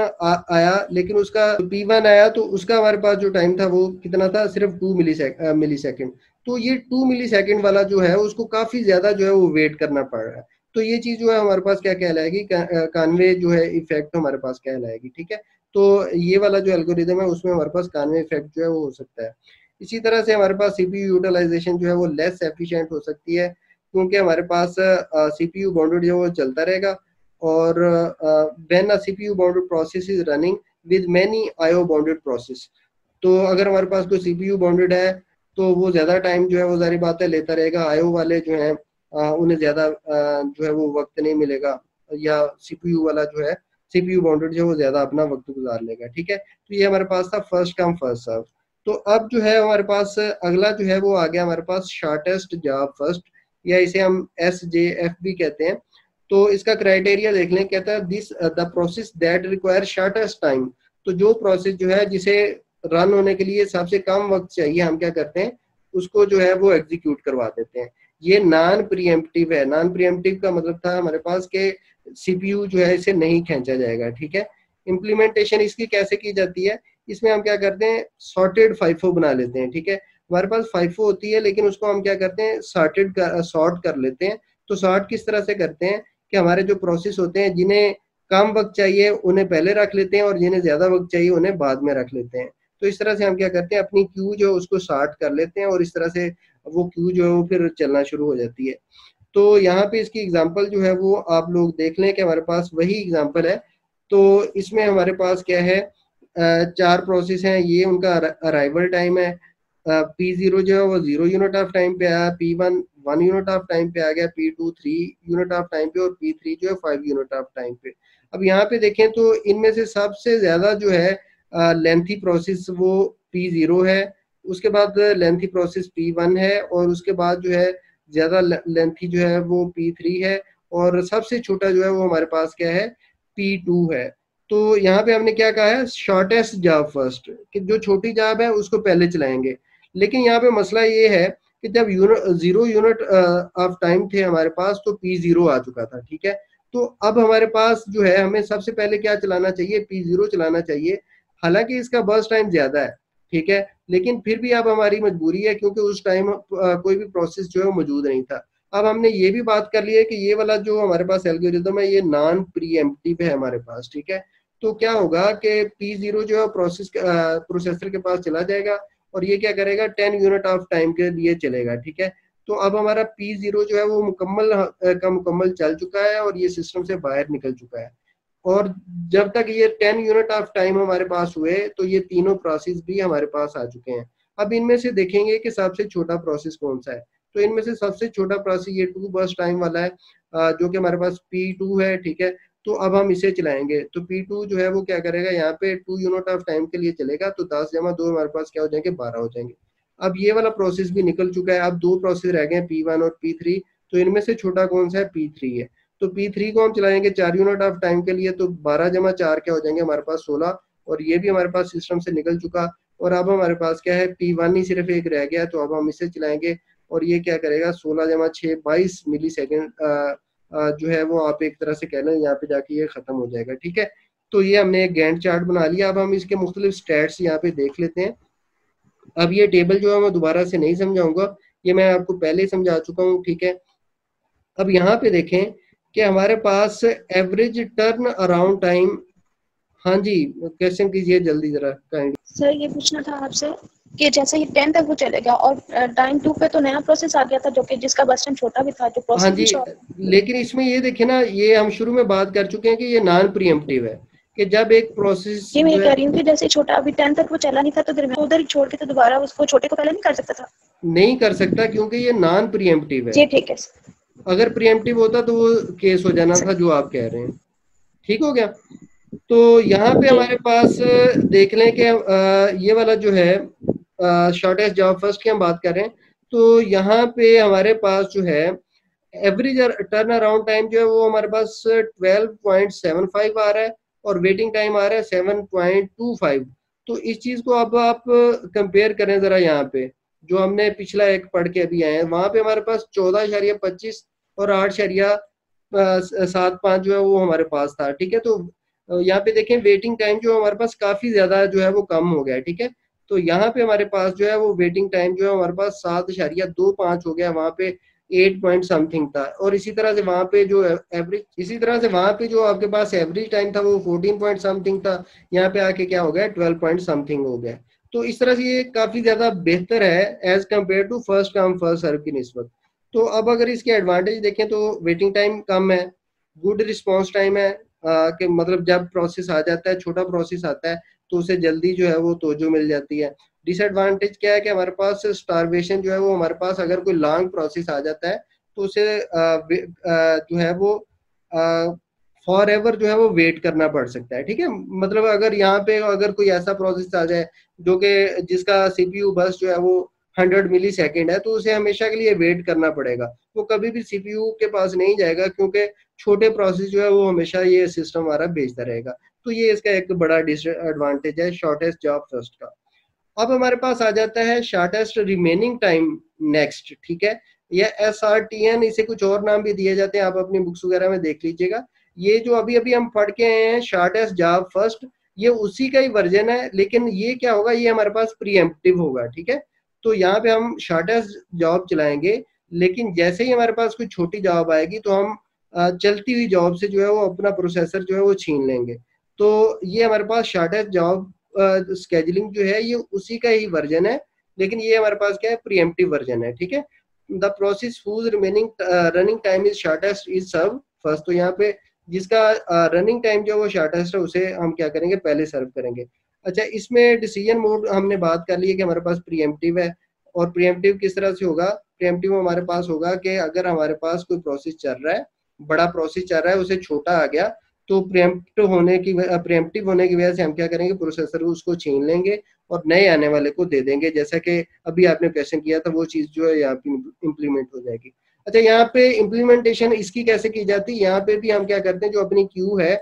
आया, लेकिन उसका पी वन आया तो उसका हमारे पास जो टाइम था वो कितना था, सिर्फ टू मिली सेकेंड। तो ये टू मिली सेकेंड वाला जो है उसको काफ़ी ज़्यादा जो है वो वेट करना पड़ रहा है। तो ये चीज़ जो है हमारे पास क्या कहलाएगी, कानवे जो है इफेक्ट हमारे पास कहलाएगी, ठीक है। तो ये वाला जो एल्गोरिदम है उसमें हमारे पास कानवे इफेक्ट जो है वो हो सकता है। इसी तरह से हमारे पास सीपीयू यूटिलाइजेशन जो है वो लेस एफिशिएंट हो सकती है, क्योंकि हमारे पास सीपीयू बाउंडेड जो है वो चलता रहेगा। और when a सीपीयू bounded process is running with many आईओ bounded process, तो अगर हमारे पास कोई सीपीयू बाउंडेड है तो वो ज़्यादा टाइम जो है वो सारी बातें लेता रहेगा। आईओ वाले जो हैं उन्हें ज़्यादा जो है वो वक्त नहीं मिलेगा, या सीपीयू वाला जो है सीपीयू बाउंडेड जो है वो ज़्यादा अपना वक्त गुजार लेगा, ठीक है। तो ये हमारे पास था फर्स्ट कम फर्स्ट सर्व। तो अब जो है हमारे पास अगला जो है वो आ गया हमारे पास शॉर्टेस्ट जॉब फर्स्ट, या इसे हम एस जे एफ भी कहते हैं। तो इसका क्राइटेरिया देख लें, कहता है this the process that require shortest time. तो जो प्रोसेस जो है जिसे रन होने के लिए सबसे कम वक्त चाहिए, हम क्या करते हैं उसको जो है वो एग्जीक्यूट करवा देते हैं। ये नॉन प्रीएम्प्टिव है। नॉन प्रीएम्प्टिव का मतलब था हमारे पास के सीपीयू जो है इसे नहीं खींचा जाएगा, ठीक है। इम्प्लीमेंटेशन इसकी कैसे की जाती है, इसमें हम क्या करते हैं सॉर्टेड फाइफो बना लेते हैं, ठीक है। हमारे पास फाइफो होती है लेकिन उसको हम क्या करते हैं सॉर्टेड कर सॉर्ट कर लेते हैं। तो सॉर्ट किस तरह से करते हैं कि हमारे जो प्रोसेस होते हैं जिन्हें कम वक्त चाहिए उन्हें पहले रख लेते हैं और जिन्हें ज़्यादा वक्त चाहिए उन्हें बाद में रख लेते हैं। तो इस तरह से हम क्या करते हैं अपनी क्यू जो है उसको सॉर्ट कर लेते हैं और इस तरह से वो क्यू जो है वो फिर चलना शुरू हो जाती है। तो यहाँ पे इसकी एग्जांपल जो है वो आप लोग देख लें कि हमारे पास वही एग्जांपल है। तो इसमें हमारे पास क्या है, चार प्रोसेस हैं, ये उनका अराइवल टाइम है। पी जीरो जो है वो जीरो यूनिट ऑफ टाइम पे आया, P one one unit of time पे आ गया, P two three unit of time पे, और पी थ्री जो है फाइव यूनिट ऑफ टाइम पे। अब यहाँ पे देखें तो इनमें से सबसे ज़्यादा जो है लेंथी प्रोसेस वो पी जीरो है, उसके बाद लेंथी प्रोसेस पी वन है, और उसके बाद जो है ज़्यादा लेंथी जो है वो पी थ्री है, और सबसे छोटा जो है वो हमारे पास क्या है पी टू है। तो यहाँ पे हमने क्या कहा है शॉर्टेस्ट जॉब फर्स्ट, कि जो छोटी जॉब है उसको पहले चलाएंगे। लेकिन यहाँ पे मसला ये है कि जब जीरो यूनिट ऑफ टाइम थे हमारे पास तो पी जीरो आ चुका था, ठीक है। तो अब हमारे पास जो है हमें सबसे पहले क्या चलाना चाहिए, पी जीरो चलाना चाहिए। हालांकि इसका बर्स्ट टाइम ज़्यादा है, ठीक है, लेकिन फिर भी अब हमारी मजबूरी है क्योंकि उस टाइम कोई भी प्रोसेस जो है मौजूद नहीं था। अब हमने ये भी बात कर ली है कि ये वाला जो हमारे पास एल्गोरिथम है ये नॉन प्रीएम्प्टिव है हमारे पास, ठीक है। तो क्या होगा कि पी जीरो जो है प्रोसेस प्रोसेसर के पास चला जाएगा और ये क्या करेगा टेन यूनिट ऑफ टाइम के लिए चलेगा, ठीक है। तो अब हमारा पी जीरो जो है वो मुकम्मल का मुकम्मल चल चुका है और ये सिस्टम से बाहर निकल चुका है। और जब तक ये टेन यूनिट ऑफ टाइम हमारे पास हुए तो ये तीनों प्रोसेस भी हमारे पास आ चुके हैं। अब इनमें से देखेंगे कि सबसे छोटा प्रोसेस कौन सा है। तो इनमें से सबसे छोटा प्रोसेस ये टू बर्स्ट टाइम वाला है जो कि हमारे पास पी टू है, ठीक है। तो अब हम इसे चलाएंगे तो पी टू जो है वो क्या करेगा यहाँ पे टू यूनिट ऑफ टाइम के लिए चलेगा। तो दस जमा दो हमारे पास क्या हो जाएंगे बारह हो जाएंगे। अब ये वाला प्रोसेस भी निकल चुका है, अब दो प्रोसेस रह गए हैं पी वन और पी थ्री। तो इनमें से छोटा कौन सा है पी थ्री है। तो पी थ्री को हम चलाएंगे चार यूनिट ऑफ टाइम के लिए, तो बारह जमा चार क्या हो जाएंगे हमारे पास सोलह, और ये भी हमारे पास सिस्टम से निकल चुका। और अब हमारे पास क्या है पी वन ही सिर्फ एक रह गया, तो अब हम इसे चलाएंगे और ये क्या करेगा सोलह जमा छः बाईस मिली सेकेंड जो है वो आप एक तरह से कह लें यहाँ पे जाके ये ख़त्म हो जाएगा, ठीक है। तो ये हमने एक गैंट चार्ट बना लिया। अब हम इसके मुख्तलिफ स्टैट्स यहाँ पे देख लेते हैं। अब ये टेबल जो है मैं दोबारा से नहीं समझाऊँगा, ये मैं आपको पहले समझा चुका हूँ, ठीक है। अब यहाँ पे देखें कि हमारे पास एवरेज टर्न अराउंड टाइम, हाँ जी क्वेश्चन कीजिए जल्दी जरा काइंड। सर ये पूछना था आपसे कि जैसे ये टेन तक वो चलेगा और टाइम टू पे तो नया प्रोसेस आ गया था जो कि जिसका बर्स्ट टाइम छोटा भी था जो प्रोसेस, हाँ जी, लेकिन इसमें ये देखे ना, ये हम शुरू में बात कर चुके हैं कि ये नॉन प्रीएम्प्टिव है कि जब एक प्रोसेस, ये मैं कह रही हूँ कि जैसे छोटा अभी टेन तक वो चला नहीं था तो उधर छोड़ के तो दोबारा उसको छोटे को पहले नहीं कर सकता था, नहीं कर सकता क्योंकि ये नॉन प्रीएम्प्टिव है। ठीक है, अगर प्रीएम्प्टिव होता तो वो केस हो जाना था जो आप कह रहे हैं, ठीक हो गया। तो यहाँ पे हमारे पास देख लें कि ये वाला जो है शॉर्टेस्ट जॉब फर्स्ट की हम बात कर रहे हैं, तो यहाँ पे हमारे पास जो है एवरेज टर्न अराउंड टाइम जो है वो हमारे पास ट्वेल्व पॉइंट सेवन फाइव आ रहा है और वेटिंग टाइम आ रहा है सेवन पॉइंट टू फाइव। तो इस चीज को अब आप कंपेयर करें जरा, यहाँ पे जो हमने पिछला एक पढ़ के अभी आए हैं वहाँ पे हमारे पास चौदह शरिया पच्चीस और आठ शरिया सात पाँच जो है वो हमारे पास था, ठीक है। तो यहाँ पे देखें वेटिंग टाइम जो हमारे पास काफी ज्यादा जो है वो कम हो गया, ठीक है। तो यहाँ पे हमारे पास जो है वो वेटिंग टाइम जो है हमारे पास सात शरिया दो पाँच हो गया, वहाँ पे एट पॉइंट समथिंग था। और इसी तरह से वहाँ पे जो एवरेज, इसी तरह से वहाँ पे जो आपके पास एवरेज टाइम था वो फोर्टीन पॉइंट समथिंग था, यहाँ पे आके क्या हो गया ट्वेल्व पॉइंट समथिंग हो गया। तो इस तरह से ये काफी ज्यादा बेहतर है as compare to फर्स्ट कम फर्स्ट सर्व की निस्बत। तो अब अगर इसके एडवांटेज देखें तो वेटिंग टाइम कम है, गुड रिस्पॉन्स टाइम है आ, कि मतलब जब प्रोसेस आ जाता है, छोटा प्रोसेस आता है तो उसे जल्दी जो है वो तोजो मिल जाती है। डिसएडवांटेज क्या है कि हमारे पास स्टारवेशन जो है वो हमारे पास अगर कोई लॉन्ग प्रोसेस आ जाता है तो उसे आ, आ, जो है वो फॉर एवर जो है वो वेट करना पड़ सकता है, ठीक है। मतलब अगर यहाँ पे अगर कोई ऐसा प्रोसेस आ जाए जो कि जिसका सीपीयू बर्स्ट जो है वो हंड्रेड मिली सेकेंड है तो उसे हमेशा के लिए वेट करना पड़ेगा, वो कभी भी सीपीयू के पास नहीं जाएगा क्योंकि छोटे प्रोसेस जो है वो हमेशा ये सिस्टम हमारा भेजता रहेगा। तो ये इसका एक बड़ा डिसएडवांटेज है शॉर्टेस्ट जॉब फर्स्ट का। अब हमारे पास आ जाता है शॉर्टेस्ट रिमेनिंग टाइम नेक्स्ट, ठीक है, या एस आर टी एन, इसे कुछ और नाम भी दिए जाते हैं, आप अपनी बुक्स वगैरह में देख लीजिएगा। ये जो अभी अभी हम पढ़ के आए हैं शॉर्टेस्ट जॉब फर्स्ट, ये उसी का ही वर्जन है, लेकिन ये क्या होगा, ये हमारे पास प्रीएम्प्टिव होगा, ठीक है। तो यहाँ पे हम शॉर्टेस्ट जॉब चलाएंगे, लेकिन जैसे ही हमारे पास कोई छोटी जॉब आएगी तो हम चलती हुई जॉब से जो है वो अपना प्रोसेसर जो है वो छीन लेंगे। तो ये हमारे पास शॉर्टेस्ट जॉब स्केड्यूलिंग जो है ये उसी का ही वर्जन है, लेकिन ये हमारे पास क्या है प्रीएम्प्टिव वर्जन है, ठीक है। The process whose remaining running time is shortest is serve first. तो यहाँ पे जिसका रनिंग uh, टाइम जो वो शॉर्टेस्ट है उसे हम क्या करेंगे पहले सर्व करेंगे। अच्छा, इसमें डिसीजन मोड हमने बात कर ली है कि हमारे पास प्रीएम्प्टिव है, और प्रीएम्प्टिव किस तरह से होगा, प्रीएम्प्टिव हमारे पास होगा कि अगर हमारे पास कोई प्रोसेस चल रहा है, बड़ा प्रोसेस चल रहा है, उसे छोटा आ गया तो प्रीएम्प्टिव होने की प्रीएम्प्टिव होने की वजह से हम क्या करेंगे प्रोसेसर उसको छीन लेंगे और नए आने वाले को दे देंगे, जैसा कि अभी आपने क्वेश्चन किया था वो चीज़ जो है यहाँ पे इम्प्लीमेंट हो जाएगी। अच्छा, यहाँ पे इम्प्लीमेंटेशन इसकी कैसे की जाती है, यहाँ पे भी हम क्या करते हैं, जो अपनी क्यू है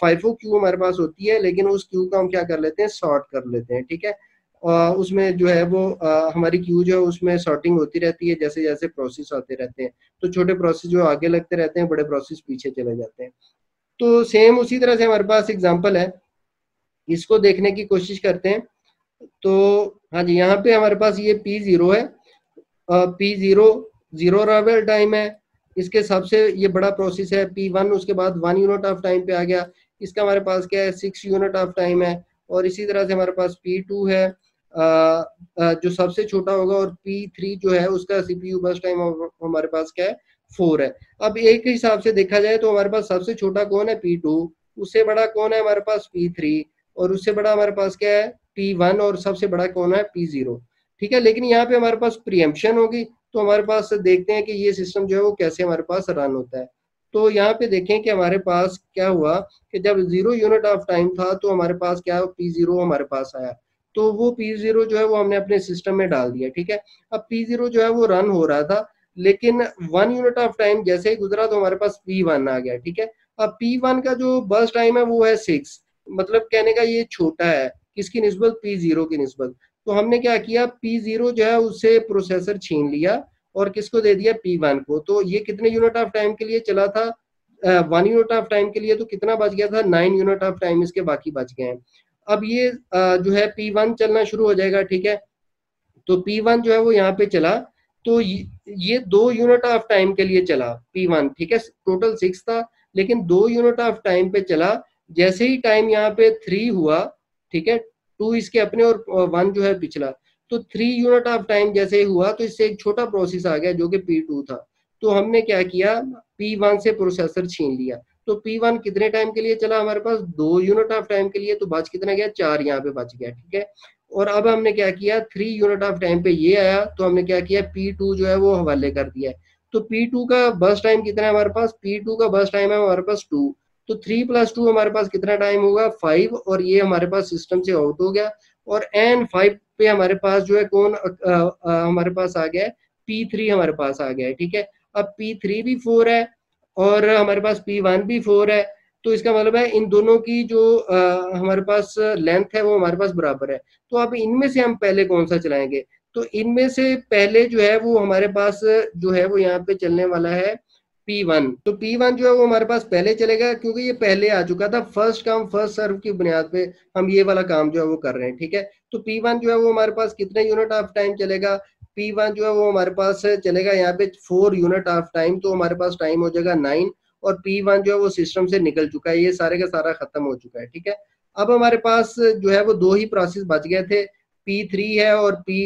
फाइफो क्यू हमारे पास होती है, लेकिन उस क्यू का हम क्या कर लेते हैं सॉर्ट कर लेते हैं, ठीक है। आ, उसमें जो है वो आ, हमारी क्यू जो है उसमें सॉर्टिंग होती रहती है जैसे जैसे प्रोसेस आते रहते हैं, तो छोटे प्रोसेस जो आगे लगते रहते हैं, बड़े प्रोसेस पीछे चले जाते हैं। तो सेम उसी तरह से हमारे पास एग्जाम्पल है, इसको देखने की कोशिश करते हैं। तो हाँ जी, यहाँ पे हमारे पास ये पी जीरो है, P zero zero arrival time है, इसके सबसे ये बड़ा प्रोसेस है पी वन, उसके बाद वन यूनिट ऑफ टाइम पे आ गया, इसका हमारे पास क्या है सिक्स यूनिट ऑफ टाइम है। और इसी तरह से हमारे पास पी टू है आ, आ, जो सबसे छोटा होगा, और पी थ्री जो है उसका सीपीयू बर्स्ट टाइम हमारे पास क्या है फोर है। अब एक हिसाब से देखा जाए तो हमारे पास सबसे छोटा कौन है पी टू, उससे बड़ा कौन है हमारे पास पी थ्री, और उससे बड़ा हमारे पास क्या है पी वन, और सबसे बड़ा कौन है पी जीरो, ठीक है। लेकिन यहाँ पे हमारे पास प्रीएम्पशन होगी, तो हमारे पास देखते हैं कि ये सिस्टम जो है वो कैसे हमारे पास रन होता है। तो यहाँ पे देखें कि हमारे पास क्या हुआ कि जब जीरो यूनिट ऑफ टाइम था तो हमारे पास क्या पी जीरो हमारे पास आया, तो वो पी जीरो जो है वो हमने अपने सिस्टम में डाल दिया, ठीक है। अब पी जीरो जो है वो रन हो रहा था, लेकिन वन यूनिट ऑफ टाइम जैसे ही गुजरा तो हमारे पास पी वन आ गया, ठीक है। अब पी वन का जो बर्स्ट टाइम है वो है सिक्स, मतलब कहने का ये छोटा है किसकी निस्बत पी जीरो की निस्बत। तो हमने क्या किया पी ज़ीरो जो है उससे प्रोसेसर छीन लिया और किसको दे दिया पी वन को। तो ये कितने यूनिट ऑफ टाइम के लिए चला था, वन यूनिट ऑफ टाइम के लिए, तो कितना बच गया था नाइन यूनिट ऑफ टाइम इसके बाकी बच गए हैं। अब ये uh, जो है पी वन चलना शुरू हो जाएगा, ठीक है। तो पी वन जो है वो यहाँ पे चला, तो ये दो यूनिट ऑफ टाइम के लिए चला पी वन, ठीक है, टोटल सिक्स था लेकिन दो यूनिट ऑफ टाइम पे चला। जैसे ही टाइम यहाँ पे थ्री हुआ, ठीक है, टू इसके अपने और वन जो है पिछला, तो थ्री यूनिट ऑफ टाइम जैसे ही हुआ तो इससे एक छोटा प्रोसेस आ गया जो कि पी टू था। तो हमने क्या किया, पी वन से प्रोसेसर छीन लिया। तो पी वन कितने टाइम के लिए चला, हमारे पास दो यूनिट ऑफ टाइम के लिए, तो बच कितना गया, चार यहाँ पे बच गया, ठीक है। और अब हमने क्या किया, थ्री यूनिट ऑफ टाइम पे ये आया तो हमने क्या किया, पी टू जो है वो हवाले कर दिया। तो पी टू का बर्स्ट टाइम कितना है हमारे पास, पी टू का बर्स्ट टाइम है हमारे पास टू, तो थ्री प्लस टू हमारे पास कितना टाइम होगा, फाइव, और ये हमारे पास सिस्टम से आउट हो गया। और एन फाइव पे हमारे पास जो है कौन आ, आ, हमारे पास आ गया है पी थ्री हमारे पास आ गया है, ठीक है। अब पी थ्री भी फोर है और हमारे पास पी वन भी फोर है, तो इसका मतलब है इन दोनों की जो आ, हमारे पास लेंथ है वो हमारे पास बराबर है। तो अब इनमें से हम पहले कौन सा चलाएंगे, तो इनमें से पहले जो है वो हमारे पास जो है वो यहाँ पे चलने वाला है पी वन। तो पी वन जो है वो हमारे पास पहले चलेगा क्योंकि ये पहले आ चुका था, फर्स्ट कम फर्स्ट सर्व की बुनियाद पे हम ये वाला काम जो है वो कर रहे हैं, ठीक है। तो पी वन जो है वो हमारे पास कितने यूनिट ऑफ टाइम चलेगा, पी वन जो है वो हमारे पास चलेगा यहाँ पे फोर यूनिट ऑफ टाइम, तो हमारे पास टाइम हो जाएगा नाइन, और पी वन जो है वो सिस्टम से निकल चुका है, ये सारे का सारा खत्म हो चुका है, ठीक है। अब हमारे पास जो है वो दो ही प्रोसेस बच गए थे, पी थ्री है और पी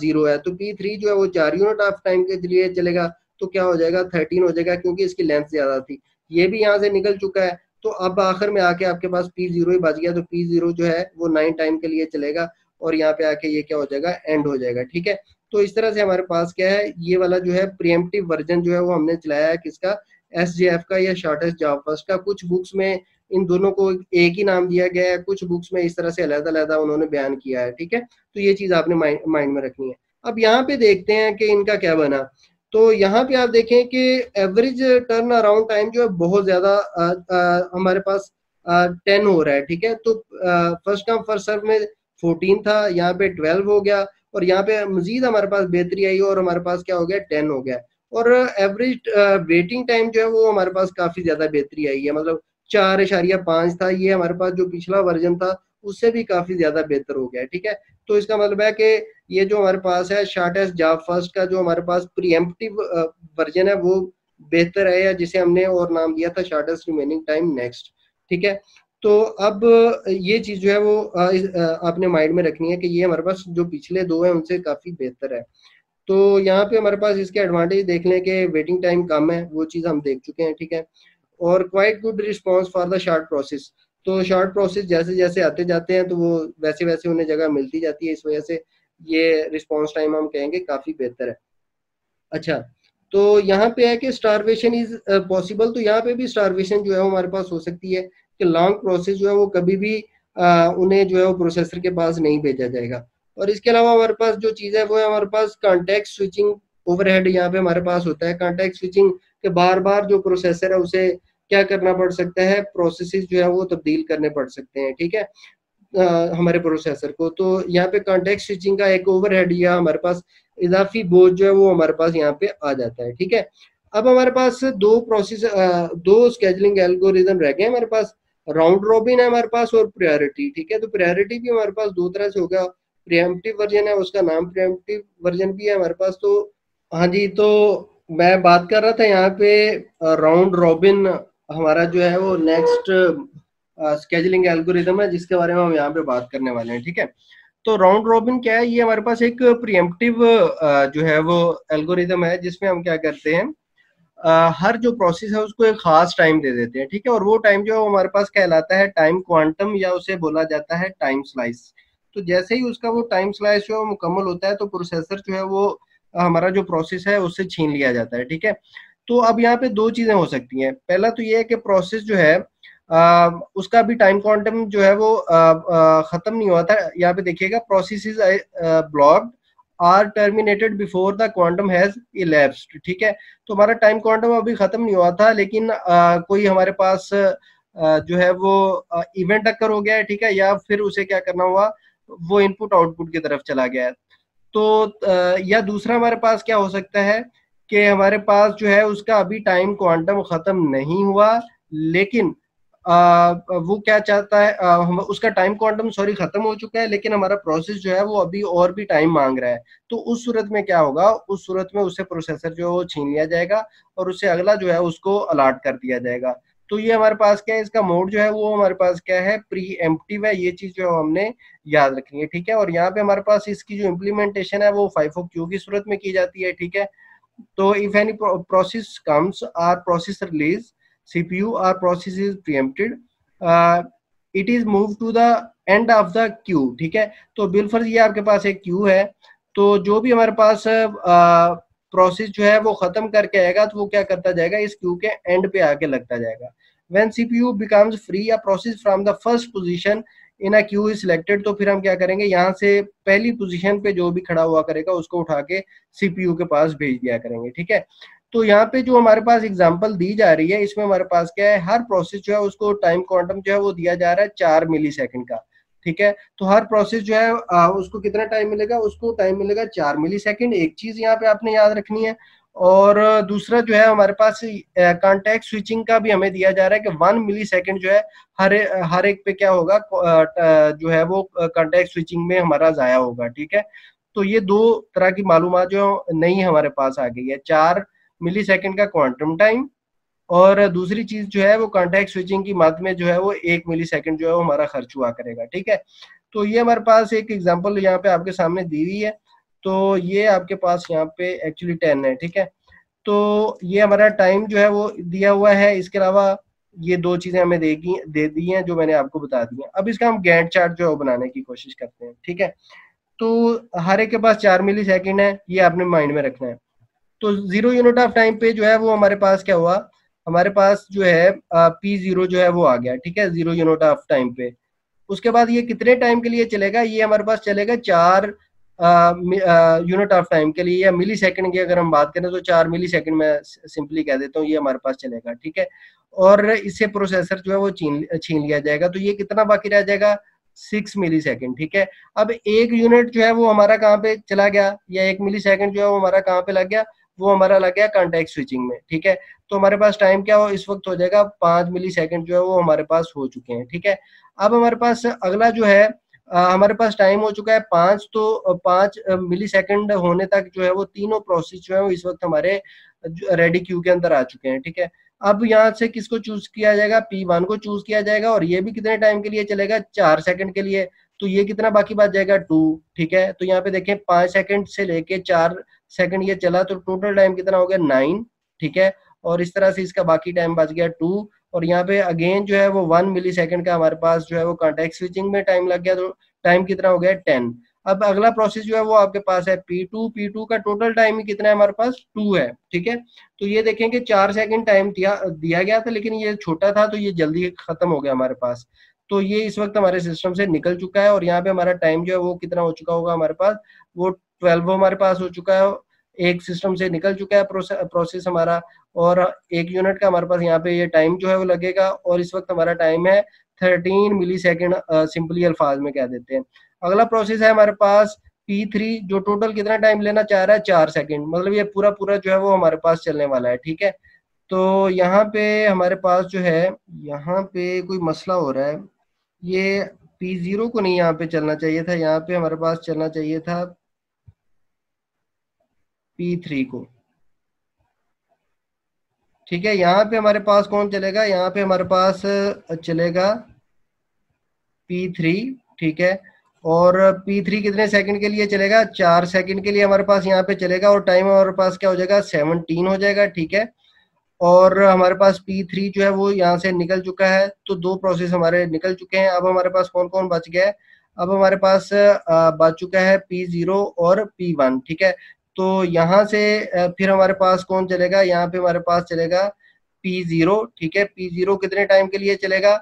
ज़ीरो है। तो पी थ्री जो है वो चार यूनिट ऑफ टाइम के लिए चलेगा, तो क्या हो जाएगा, थर्टीन हो जाएगा क्योंकि इसकी लेंथ ज्यादा थी, ये भी यहाँ से निकल चुका है। तो अब आखिर में आके आपके पास पी ज़ीरो ही बच गया, तो पी ज़ीरो जो है वो नाइन टाइम के लिए चलेगा और यहाँ पे आके ये क्या हो जाएगा, एंड हो जाएगा, ठीक है। तो इस तरह से हमारे पास क्या है, ये वाला जो है प्रीएम्प्टिव वर्जन जो है वो हमने चलाया है, किसका, एस जे एफ का या शॉर्टेस्ट जॉब फर्स्ट का। कुछ बुक्स में इन दोनों को एक ही नाम दिया गया है, कुछ बुक्स में इस तरह से अलग-अलग उन्होंने बयान किया है, ठीक है। तो ये चीज आपने माइंड में रखनी है। अब यहाँ पे देखते हैं कि इनका क्या बना, तो यहाँ पे आप देखें कि एवरेज टर्न अराउंड टाइम जो है बहुत ज्यादा हमारे पास टेन हो रहा है, ठीक है। तो फर्स्ट कम फर्स्ट सर्व में फोर्टीन था, यहाँ पे ट्वेल्व हो गया, और यहाँ पे मजीद हमारे पास बेहतरी आई और हमारे पास क्या हो गया, टेन हो गया। और एवरेज वेटिंग टाइम जो है वो हमारे पास काफी ज्यादा बेहतरी आई है, मतलब चार इशारिया पाँच था, ये हमारे पास जो पिछला वर्जन था उससे भी काफी ज्यादा बेहतर हो गया, ठीक है। तो इसका मतलब है कि ये जो हमारे पास है शॉर्टेस्ट जॉब फर्स्ट का जो हमारे पास प्रीएम्प्टिव वर्जन है वो बेहतर है, जिसे हमने और नाम दिया था शॉर्टेस्ट रिमेनिंग टाइम नेक्स्ट, ठीक है। तो अब ये चीज जो है वो आपने माइंड में रखनी है कि ये हमारे पास जो पिछले दो है उनसे काफी बेहतर है। तो यहाँ पे हमारे पास इसके एडवांटेज देख लें कि वेटिंग टाइम कम है, वो चीज हम देख चुके हैं, ठीक है। और quite good response for the short process, तो शॉर्ट प्रोसेस जैसे जैसे आते जाते हैं तो वो वैसे वैसे उन्हें जगह मिलती जाती है, इस वजह से ये रिस्पॉन्स टाइम हम कहेंगे काफी बेहतर है। अच्छा, तो यहाँ पे है कि स्टारवेशन इज पॉसिबल, तो यहाँ पे भी स्टारवेशन जो है हमारे पास हो सकती है कि लॉन्ग प्रोसेस जो है वो कभी भी आ, उन्हें जो है वो प्रोसेसर के पास नहीं भेजा जाएगा। और इसके अलावा हमारे पास जो चीज है वो है हमारे पास कॉन्टेक्स्ट स्विचिंग ओवरहेड, यहाँ पे हमारे पास होता है कॉन्टेक्स्ट स्विचिंग के बार बार जो प्रोसेसर है उसे क्या करना पड़ सकता है, प्रोसेसेस जो है वो तब्दील करने पड़ सकते हैं, ठीक है, आ, हमारे प्रोसेसर को। तो यहाँ पे कॉन्टेक्स्ट स्विचिंग का एक ओवरहेड या हमारे पास इजाफी बोझ जो है वो हमारे पास यहाँ पे आ जाता है, ठीक है। अब हमारे पास दो प्रोसेस आ, दो स्केजलिंग एल्गोरिदम रह गए हमारे पास, राउंड रॉबिन है हमारे पास और प्रायोरिटी, ठीक है। तो प्रायोरिटी भी हमारे पास दो तरह से होगा, प्रीएम्प्टिव वर्जन है उसका, नॉन प्रीएम्प्टिव वर्जन भी है हमारे पास। तो हाँ जी, तो मैं बात कर रहा था यहाँ पे राउंड रॉबिन हमारा जो है वो नेक्स्ट स्केजलिंग एल्गोरिदम है जिसके बारे में हम यहाँ पे बात करने वाले हैं, ठीक है। तो राउंड रॉबिन क्या है, ये हमारे पास एक प्रीएम्प्टिव जो है वो एल्गोरिदम है जिसमें हम क्या करते हैं, आ, हर जो प्रोसेस है उसको एक खास टाइम दे देते हैं, ठीक है। और वो टाइम जो है हमारे पास कहलाता है टाइम क्वांटम, या उसे बोला जाता है टाइम स्लाइस। तो जैसे ही उसका वो टाइम स्लाइस जो है मुकम्मल होता है तो प्रोसेसर जो है वो हमारा जो प्रोसेस है उससे छीन लिया जाता है, ठीक है। तो अब यहाँ पे दो चीजें हो सकती हैं, पहला तो ये है कि प्रोसेस जो है आ, उसका भी टाइम क्वांटम जो है वो खत्म नहीं हुआ था। यहाँ पे देखिएगा, processes blocked are terminated before the quantum has elapsed, ठीक है। तो हमारा टाइम क्वांटम अभी खत्म नहीं हुआ था लेकिन आ, कोई हमारे पास आ, जो है वो आ, इवेंट अक्कर हो गया है, ठीक है, या फिर उसे क्या करना हुआ, वो इनपुट आउटपुट की तरफ चला गया है। तो या दूसरा हमारे पास क्या हो सकता है कि हमारे पास जो है उसका अभी टाइम क्वांटम खत्म नहीं हुआ लेकिन आ, वो क्या चाहता है, आ, हम, उसका टाइम क्वांटम सॉरी खत्म हो चुका है, लेकिन हमारा प्रोसेस जो है वो अभी और भी टाइम मांग रहा है। तो उस सूरत में क्या होगा, उस सूरत में उससे प्रोसेसर जो है वो छीन लिया जाएगा और उससे अगला जो है उसको अलाट कर दिया जाएगा। तो ये हमारे पास क्या है, इसका मोड जो है वो हमारे पास क्या है, प्रीएम्प्टिव है। ये चीज जो हमने याद रखनी है, ठीक है। और यहाँ पे हमारे पास इसकी जो इम्प्लीमेंटेशन है वो फाइव ओ क्यू की सूरत में की जाती है, ठीक है। तो if any process comes or process release C P U or process is preempted, uh, it is moved to the end of the queue, ठीक है। तो बिलफर्ज ये आपके पास एक क्यू है, तो जो भी हमारे पास प्रोसेस uh, जो है वो खत्म करके आएगा तो वो क्या करता जाएगा, इस क्यू के एंड पे आके लगता जाएगा। When C P U becomes free, a process from the first position in a queue is selected, तो फिर हम क्या करेंगे, यहाँ से पहली पोजिशन पे जो भी खड़ा हुआ करेगा उसको उठा के सीपीयू के पास भेज दिया करेंगे, ठीक है। तो यहाँ पे जो हमारे पास एग्जांपल दी जा रही है, इसमें हमारे पास क्या है, हर प्रोसेस जो है उसको टाइम क्वांटम जो है वो दिया जा रहा है चार मिली सेकेंड का, ठीक है। तो हर प्रोसेस जो है आ, उसको कितना टाइम मिलेगा, उसको टाइम मिलेगा चार मिली सेकेंड। एक चीज यहाँ पे आपने याद रखनी है। और दूसरा जो है हमारे पास कॉन्टेक्स्ट स्विचिंग का भी हमें दिया जा रहा है कि वन मिली सेकेंड जो है हर हर एक पे क्या होगा, जो है वो कॉन्टेक्स्ट स्विचिंग में हमारा जाया होगा, ठीक है। तो ये दो तरह की मालूमात जो नहीं हमारे पास आ गई है, चार मिली सेकेंड का क्वांटम टाइम और दूसरी चीज जो है वो कॉन्टेक्स्ट स्विचिंग की मात्रा में जो है वो एक मिली सेकेंड जो है वो हमारा खर्च हुआ करेगा, ठीक है। तो ये हमारे पास एक एग्जाम्पल यहाँ पे आपके सामने दी हुई है। तो ये आपके पास यहाँ पे एक्चुअली टेन है, ठीक है। तो ये हमारा टाइम जो है वो दिया हुआ है। इसके अलावा ये दो चीजें हमें देगी दे दी हैं जो मैंने आपको बता दी हैं। अब इसका हम गैंट चार्ट जो है बनाने की कोशिश करते हैं, ठीक है। तो हर एक के पास चार मिली सेकेंड है, ये आपने माइंड में रखना है। तो जीरो यूनिट ऑफ टाइम पे जो है वो हमारे पास क्या हुआ, हमारे पास जो है पी जीरो जो है वो आ गया, ठीक है, जीरो यूनिट ऑफ टाइम पे। उसके बाद ये कितने टाइम के लिए चलेगा, ये हमारे पास चलेगा चार यूनिट ऑफ टाइम के लिए, या मिली सेकेंड की अगर हम बात करें तो चार मिली सेकेंड में सिंपली कह देता हूँ ये हमारे पास चलेगा, ठीक है। और इससे प्रोसेसर जो है वो छीन छीन लिया जाएगा। तो ये कितना बाकी रह जाएगा, सिक्स मिली सेकेंड, ठीक है। अब एक यूनिट जो है वो हमारा कहाँ पे चला गया, या एक मिली सेकेंड जो है वो हमारा कहाँ पे लग गया, वो हमारा लग गया कॉन्टेक्स्ट स्विचिंग में, ठीक है। तो हमारे पास टाइम क्या हो इस वक्त हो जाएगा, पांच मिली सेकेंड जो है वो हमारे पास हो चुके हैं, ठीक है। अब हमारे पास अगला जो है आ, हमारे पास टाइम हो चुका है पांच, तो पांच मिली सेकेंड होने तक जो है वो तीनों प्रोसेस जो है वो इस वक्त हमारे रेडी क्यू के अंदर आ चुके हैं, ठीक है। अब यहाँ से किसको चूज किया जाएगा, पी वन को चूज किया जाएगा। और ये भी कितने टाइम के लिए चलेगा, चार सेकंड के लिए। तो ये कितना बाकी बच जाएगा, टू, ठीक है। तो यहाँ पे देखें पांच सेकंड से लेके चार सेकंड ये चला, तो टोटल टाइम कितना हो गया, नाइन, ठीक है। और इस तरह से इसका बाकी टाइम बच गया टू। और यहाँ पे अगेन जो है वो वन मिली सेकेंड का हमारे पास जो है वो कॉन्टेक्स्ट स्विचिंग में टाइम लग गया, तो टाइम कितना हो गया, टेन। अब अगला प्रोसेस जो है वो आपके पास है पी टू। पी टू का टोटल टाइम कितना है हमारे पास, टू है, ठीक है। तो ये देखें कि चार सेकंड टाइम दिया दिया गया था, लेकिन ये छोटा था तो ये जल्दी खत्म हो गया हमारे पास। तो ये इस वक्त हमारे सिस्टम से निकल चुका है। और यहाँ पे हमारा टाइम जो है वो कितना हो चुका होगा हमारे पास, वो ट्वेल्व हमारे पास हो चुका है। एक सिस्टम से निकल चुका है प्रोसेस प्रोसेस हमारा, और एक यूनिट का हमारे पास यहाँ पे ये टाइम जो है वो लगेगा। और इस वक्त हमारा टाइम है थर्टीन मिली सेकेंड, सिंपली अल्फाज में कह देते हैं। अगला प्रोसेस है हमारे पास पी थ्री, जो टोटल कितना टाइम लेना चाह रहा है, चार सेकंड, मतलब ये पूरा पूरा जो है वो हमारे पास चलने वाला है, ठीक है। तो यहाँ पे हमारे पास जो है, यहाँ पे कोई मसला हो रहा है, ये पी ज़ीरो को नहीं यहाँ पे चलना चाहिए था, यहाँ पे हमारे पास चलना चाहिए था पी थ्री को, ठीक है। यहाँ पे हमारे पास कौन चलेगा, यहाँ पे हमारे पास चलेगा पी थ्री, ठीक है। और पी थ्री कितने सेकंड के लिए चलेगा, चार सेकंड के लिए हमारे पास यहाँ पे चलेगा। और टाइम हमारे पास क्या हो जाएगा, सेवनटीन हो जाएगा, ठीक है। और हमारे पास पी थ्री जो है वो यहाँ से निकल चुका है। तो दो प्रोसेस हमारे निकल चुके हैं। अब हमारे पास कौन कौन बच गया है, अब हमारे पास बच चुका है पी ज़ीरो और पी वन, ठीक है। तो यहाँ से फिर हमारे पास कौन चलेगा, यहाँ पे हमारे पास चलेगा पी ज़ीरो, ठीक है। पी ज़ीरो कितने टाइम के लिए चलेगा,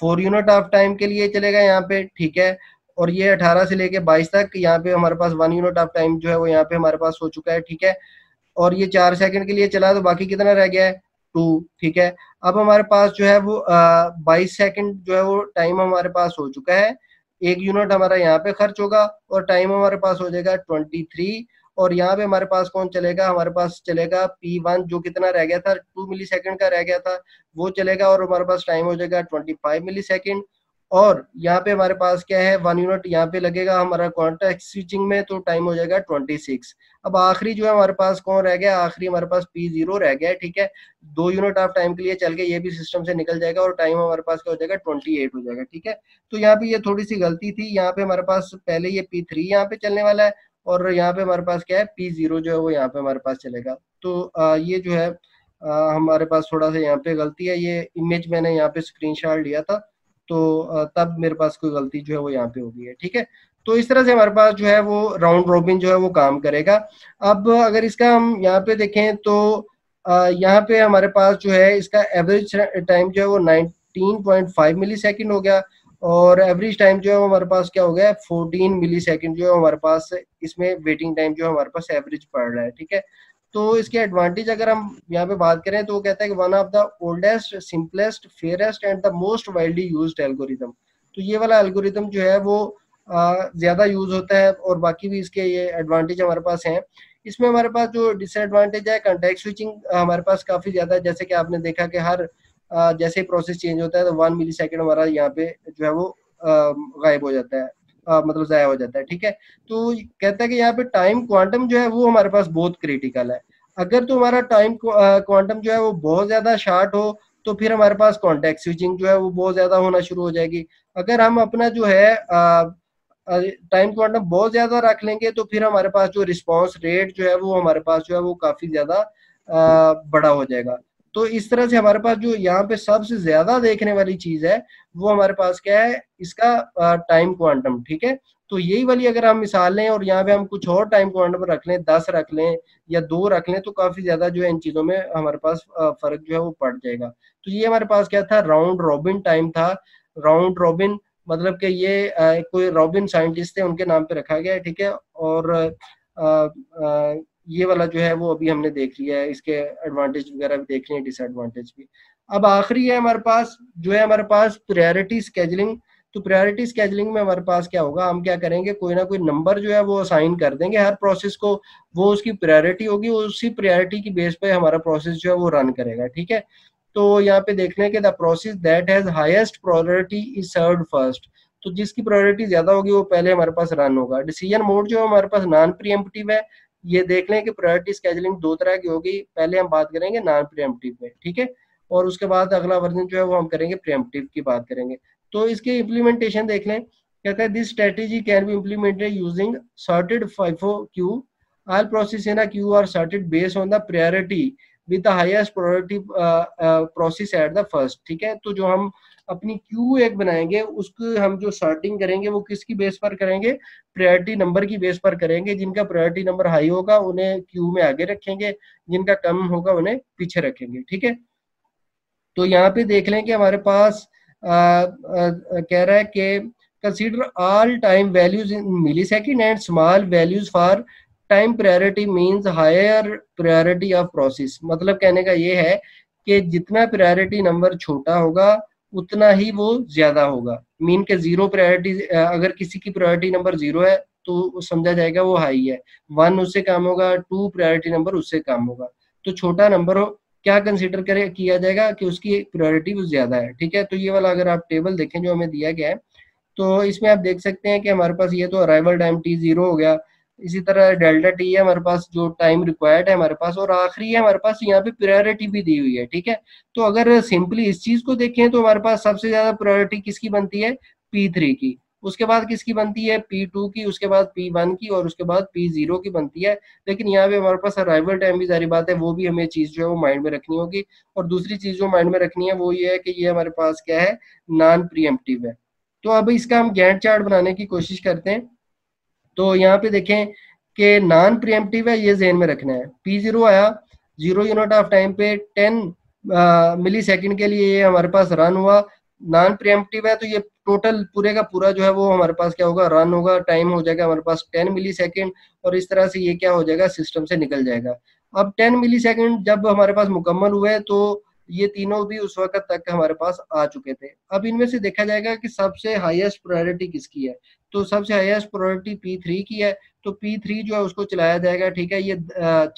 फोर यूनिट ऑफ टाइम के लिए चलेगा यहाँ पे, ठीक है। और ये अठारह से लेके बाईस तक यहाँ पे हमारे पास वन यूनिट ऑफ टाइम जो है वो यहाँ पे हमारे पास हो चुका है, ठीक है। और ये चार सेकंड के लिए चला, तो बाकी कितना रह गया है, टू, ठीक है। अब हमारे पास जो है वो बाईस सेकंड जो है वो टाइम हमारे पास हो चुका है। एक यूनिट हमारा यहाँ पे खर्च होगा और टाइम हमारे पास हो जाएगा ट्वेंटी थ्री। और यहाँ पे हमारे पास कौन चलेगा, हमारे पास चलेगा पी वन जो कितना रह गया था, टू मिली सेकेंड का रह गया था वो चलेगा, और हमारे पास टाइम हो जाएगा पच्चीस मिली सेकेंड। और यहाँ पे हमारे पास क्या है, वन यूनिट यहाँ पे लगेगा हमारा कॉन्टेक्स्ट स्विचिंग में, तो टाइम हो जाएगा छब्बीस। अब आखिरी जो है हमारे पास कौन रह गया, आखिरी हमारे पास पी जीरो रह गया है, ठीक है। दो यूनिट ऑफ टाइम के लिए चल के ये भी सिस्टम से निकल जाएगा और टाइम हमारे पास क्या हो जाएगा अट्ठाईस हो जाएगा, ठीक है। तो यहाँ पे ये थोड़ी सी गलती थी, यहाँ पे हमारे पास पहले ये पी थ्री यहाँ पे चलने वाला है और यहाँ पे हमारे पास क्या है पी जीरो जो है वो यहाँ पे हमारे पास चलेगा। तो ये जो है हमारे पास थोड़ा सा यहाँ पे गलती है, ये इमेज मैंने यहाँ पे स्क्रीनशॉट लिया था तो तब मेरे पास कोई गलती जो है वो यहाँ पे हो गई है, ठीक है। तो इस तरह से हमारे पास जो है वो राउंड रॉबिन जो है वो काम करेगा। अब अगर इसका हम यहाँ पे देखें तो यहाँ पे हमारे पास जो है इसका एवरेज टाइम जो है वो उन्नीस पॉइंट पाँच मिली सेकेंड हो गया और एवरेज टाइम जो है हमारे पास क्या हो गया चौदह मिली सेकेंड जो है हमारे पास इसमें वेटिंग टाइम जो है हमारे पास एवरेज पड़ रहा है, ठीक है। तो इसके एडवांटेज अगर हम यहाँ पे बात करें तो वो कहता है कि one of the oldest, simplest, fairest and the most widely used algorithm. तो ये वाला एल्गोरिदम जो है वो ज़्यादा यूज होता है और बाकी भी इसके ये एडवांटेज हमारे पास हैं। इसमें हमारे पास जो डिसएडवांटेज है कॉन्टेक्स्ट स्विचिंग हमारे पास काफ़ी ज़्यादा है, जैसे कि आपने देखा कि हर जैसे प्रोसेस चेंज होता है तो वन मिली सेकेंड हमारा यहाँ पे जो है वो गायब हो जाता है, आ, मतलब ज़ाया हो जाता है, ठीक है। तो कहता है कि यहाँ पे टाइम क्वांटम जो है वो हमारे पास बहुत क्रिटिकल है। अगर तो हमारा टाइम क्वांटम जो है वो बहुत ज़्यादा शार्ट हो तो फिर हमारे पास कॉन्टेक्स्ट स्विचिंग जो है वो बहुत ज़्यादा होना शुरू हो जाएगी। अगर हम अपना जो है टाइम क्वांटम बहुत ज़्यादा रख लेंगे तो फिर हमारे पास जो रिस्पॉन्स रेट जो है वो हमारे पास जो है वो काफ़ी ज़्यादा बड़ा हो जाएगा। तो इस तरह से हमारे पास जो यहाँ पे सबसे ज्यादा देखने वाली चीज है वो हमारे पास क्या है, इसका टाइम क्वांटम, ठीक है। तो यही वाली अगर हम मिसाल लें और यहाँ पे हम कुछ और टाइम क्वांटम रख लें, दस रख लें या दो रख लें, तो काफी ज्यादा जो है इन चीजों में हमारे पास फर्क जो है वो पड़ जाएगा। तो ये हमारे पास क्या था, राउंड रॉबिन टाइम था। राउंड रॉबिन मतलब कि ये कोई रॉबिन साइंटिस्ट थे उनके नाम पे रखा गया है, ठीक है। और आ, आ, ये वाला जो है वो अभी हमने देख लिया है, इसके एडवांटेज वगैरह भी देख लिए हैं, डिसएडवांटेज भी। अब आखिरी है हमारे पास जो है हमारे पास प्रायोरिटी स्केजलिंग। तो प्रायोरिटी स्केजलिंग में हमारे पास क्या होगा, हम क्या करेंगे कोई ना कोई नंबर जो है वो असाइन कर देंगे हर प्रोसेस को, वो उसकी प्रायोरिटी होगी, उसी प्रायोरिटी की बेस पे हमारा प्रोसेस जो है वो रन करेगा, ठीक है। तो यहाँ पे देख लें कि the process that has highest priority is served first. तो जिसकी प्रायोरिटी ज्यादा होगी वो पहले हमारे पास रन होगा। डिसीजन मोड जो है हमारे पास नॉन प्रीएम्प्टिव है। ये देख लें कि प्रायोरिटी स्केजलिंग दो तरह की होगी, पहले हम बात करेंगे नॉन प्रीएम्प्टिव में, ठीक है, और उसके बाद अगला वर्जन जो है वो हम करेंगे प्रीएम्प्टिव की बात करेंगे। तो इसके इम्प्लीमेंटेशन देख लें, कहता है this strategy can be implemented using sorted FIFO queue. All process in a queue are sorted based on the priority with the highest priority process at the first, ठीक है। तो जो हम अपनी क्यू एक बनाएंगे उसको हम जो सॉर्टिंग करेंगे वो किसकी बेस पर करेंगे, प्रायोरिटी नंबर की बेस पर करेंगे। जिनका प्रायोरिटी नंबर हाई होगा उन्हें क्यू में आगे रखेंगे, जिनका कम होगा उन्हें पीछे रखेंगे, ठीक है। तो यहाँ पे देख लें कि हमारे पास आ, आ, कह रहा है कि consider all time values in millisecond and small values for time priority means higher priority of process. मतलब कहने का ये है कि जितना प्रायोरिटी नंबर छोटा होगा उतना ही वो ज्यादा होगा। मीन के जीरो प्रायोरिटी, अगर किसी की प्रायोरिटी नंबर जीरो है तो समझा जाएगा वो हाई है, वन उससे कम होगा, टू प्रायोरिटी नंबर उससे कम होगा। तो छोटा नंबर हो क्या कंसीडर करे किया जाएगा कि उसकी प्रायोरिटी वो ज्यादा है, ठीक है। तो ये वाला अगर आप टेबल देखें जो हमें दिया गया है तो इसमें आप देख सकते हैं कि हमारे पास ये तो अराइवल टाइम टी जीरो हो गया, इसी तरह डेल्टा टी है हमारे पास जो टाइम रिक्वायर्ड है हमारे पास, और आखिरी है हमारे पास यहाँ पे प्रायोरिटी भी दी हुई है, ठीक है। तो अगर सिंपली इस चीज को देखें तो हमारे पास सबसे ज्यादा प्रायोरिटी किसकी बनती है, पी थ्री की, उसके बाद किसकी बनती है पी टू की, उसके बाद पी वन की और उसके बाद पी ज़ीरो की बनती है। लेकिन यहाँ पे हमारे पास अराइवल टाइम भी जारी बात है, वो भी हमें चीज़ जो है वो माइंड में रखनी होगी। और दूसरी चीज जो माइंड में रखनी है वो ये है कि ये हमारे पास क्या है, नॉन प्रीएम्प्टिव है। तो अब इसका हम गैंट चार्ट बनाने की कोशिश करते हैं। तो यहाँ पे देखें कि नॉन प्रीएम्प्टिव है, ये ज़हन में रखना है। पी जीरो आया, जीरो यूनिट ऑफ टाइम पे टेन मिली सेकेंड के लिए ये हमारे पास रन हुआ। नॉन प्रीएम्प्टिव है तो ये टोटल पूरे का पूरा जो है वो हमारे पास क्या होगा, रन होगा। टाइम हो जाएगा हमारे पास टेन मिली सेकेंड और इस तरह से ये क्या हो जाएगा, सिस्टम से निकल जाएगा। अब टेन मिली सेकेंड जब हमारे पास मुकम्मल हुए तो ये तीनों भी उस वक्त तक हमारे पास आ चुके थे। अब इनमें से देखा जाएगा कि सबसे हाईएस्ट प्रायोरिटी किसकी है। तो सबसे हाईएस्ट प्रायोरिटी पी थ्री की है, तो पी थ्री जो है उसको चलाया जाएगा। ठीक है, ये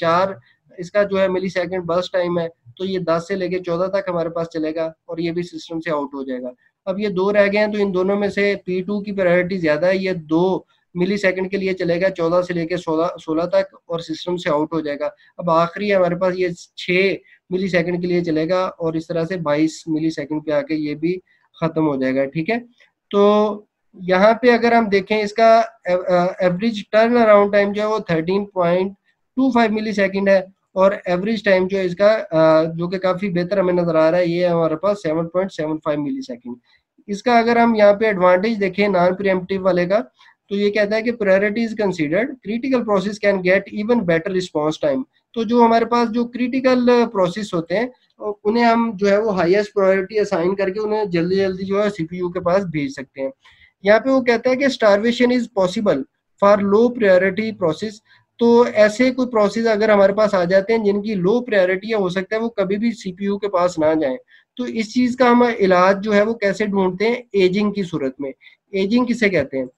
चार इसका जो है मिली सेकेंड बर्स्ट टाइम है, तो ये दस से लेके चौदह तक हमारे पास चलेगा और ये भी सिस्टम से आउट हो जाएगा। अब ये दो रह गए हैं, तो इन दोनों में से पी टू की प्रायोरिटी ज्यादा है, ये दो मिली सेकेंड के लिए चलेगा चौदह से लेके सोलह सोलह तक और सिस्टम से आउट हो जाएगा। अब आखिरी हमारे पास ये छः मिली सेकेंड के लिए चलेगा और इस तरह से बाईस मिली सेकेंड पे आके ये भी खत्म हो जाएगा। ठीक है, तो यहाँ पे अगर हम देखें इसका एवरेज टर्न अराउंड टाइम जो है वो thirteen point two five millisecond है और एवरेज टाइम जो है इसका जो कि काफ़ी बेहतर हमें नज़र आ रहा है, ये हमारे पास seven point seven five millisecond. इसका अगर हम यहाँ पे एडवांटेज देखें नॉन प्रीएम्प्टिव वाले का, तो ये कहता है कि priority is considered, critical process can get even better response time. तो जो हमारे पास जो क्रिटिकल प्रोसेस होते हैं उन्हें हम जो है वो हाईएस्ट प्रायोरिटी असाइन करके उन्हें जल्दी जल्दी जो है सीपीयू के पास भेज सकते हैं। यहाँ पे वो कहता है कि starvation is possible for low priority process. तो ऐसे कोई प्रोसेस अगर हमारे पास आ जाते हैं जिनकी लो प्रायोरिटी है, हो सकता है वो कभी भी सीपीयू के पास ना जाए। तो इस चीज़ का हम इलाज जो है वो कैसे ढूंढते हैं, एजिंग की सूरत में। एजिंग किसे कहते हैं?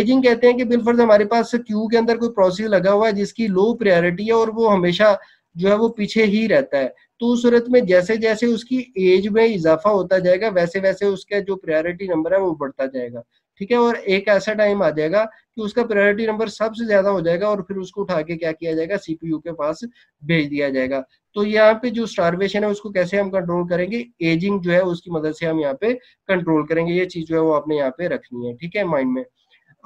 एजिंग कहते हैं कि बिलफर्ज हमारे पास क्यू के अंदर कोई प्रोसेस लगा हुआ है जिसकी लो प्रायोरिटी है और वो हमेशा जो है वो पीछे ही रहता है। तो उस सूरत में जैसे जैसे उसकी एज में इजाफा होता जाएगा वैसे वैसे उसका जो प्रायोरिटी नंबर है वो बढ़ता जाएगा। ठीक है, और एक ऐसा टाइम आ जाएगा कि उसका प्रायोरिटी नंबर सबसे ज्यादा हो जाएगा और फिर उसको उठा के क्या किया जाएगा, सीपीयू के पास भेज दिया जाएगा। तो यहाँ पे जो स्टार्वेशन है उसको कैसे हम कंट्रोल करेंगे, एजिंग जो है उसकी मदद से हम यहाँ पे कंट्रोल करेंगे। ये चीज जो है वो आपने यहाँ पे रखनी है, ठीक है, माइंड में।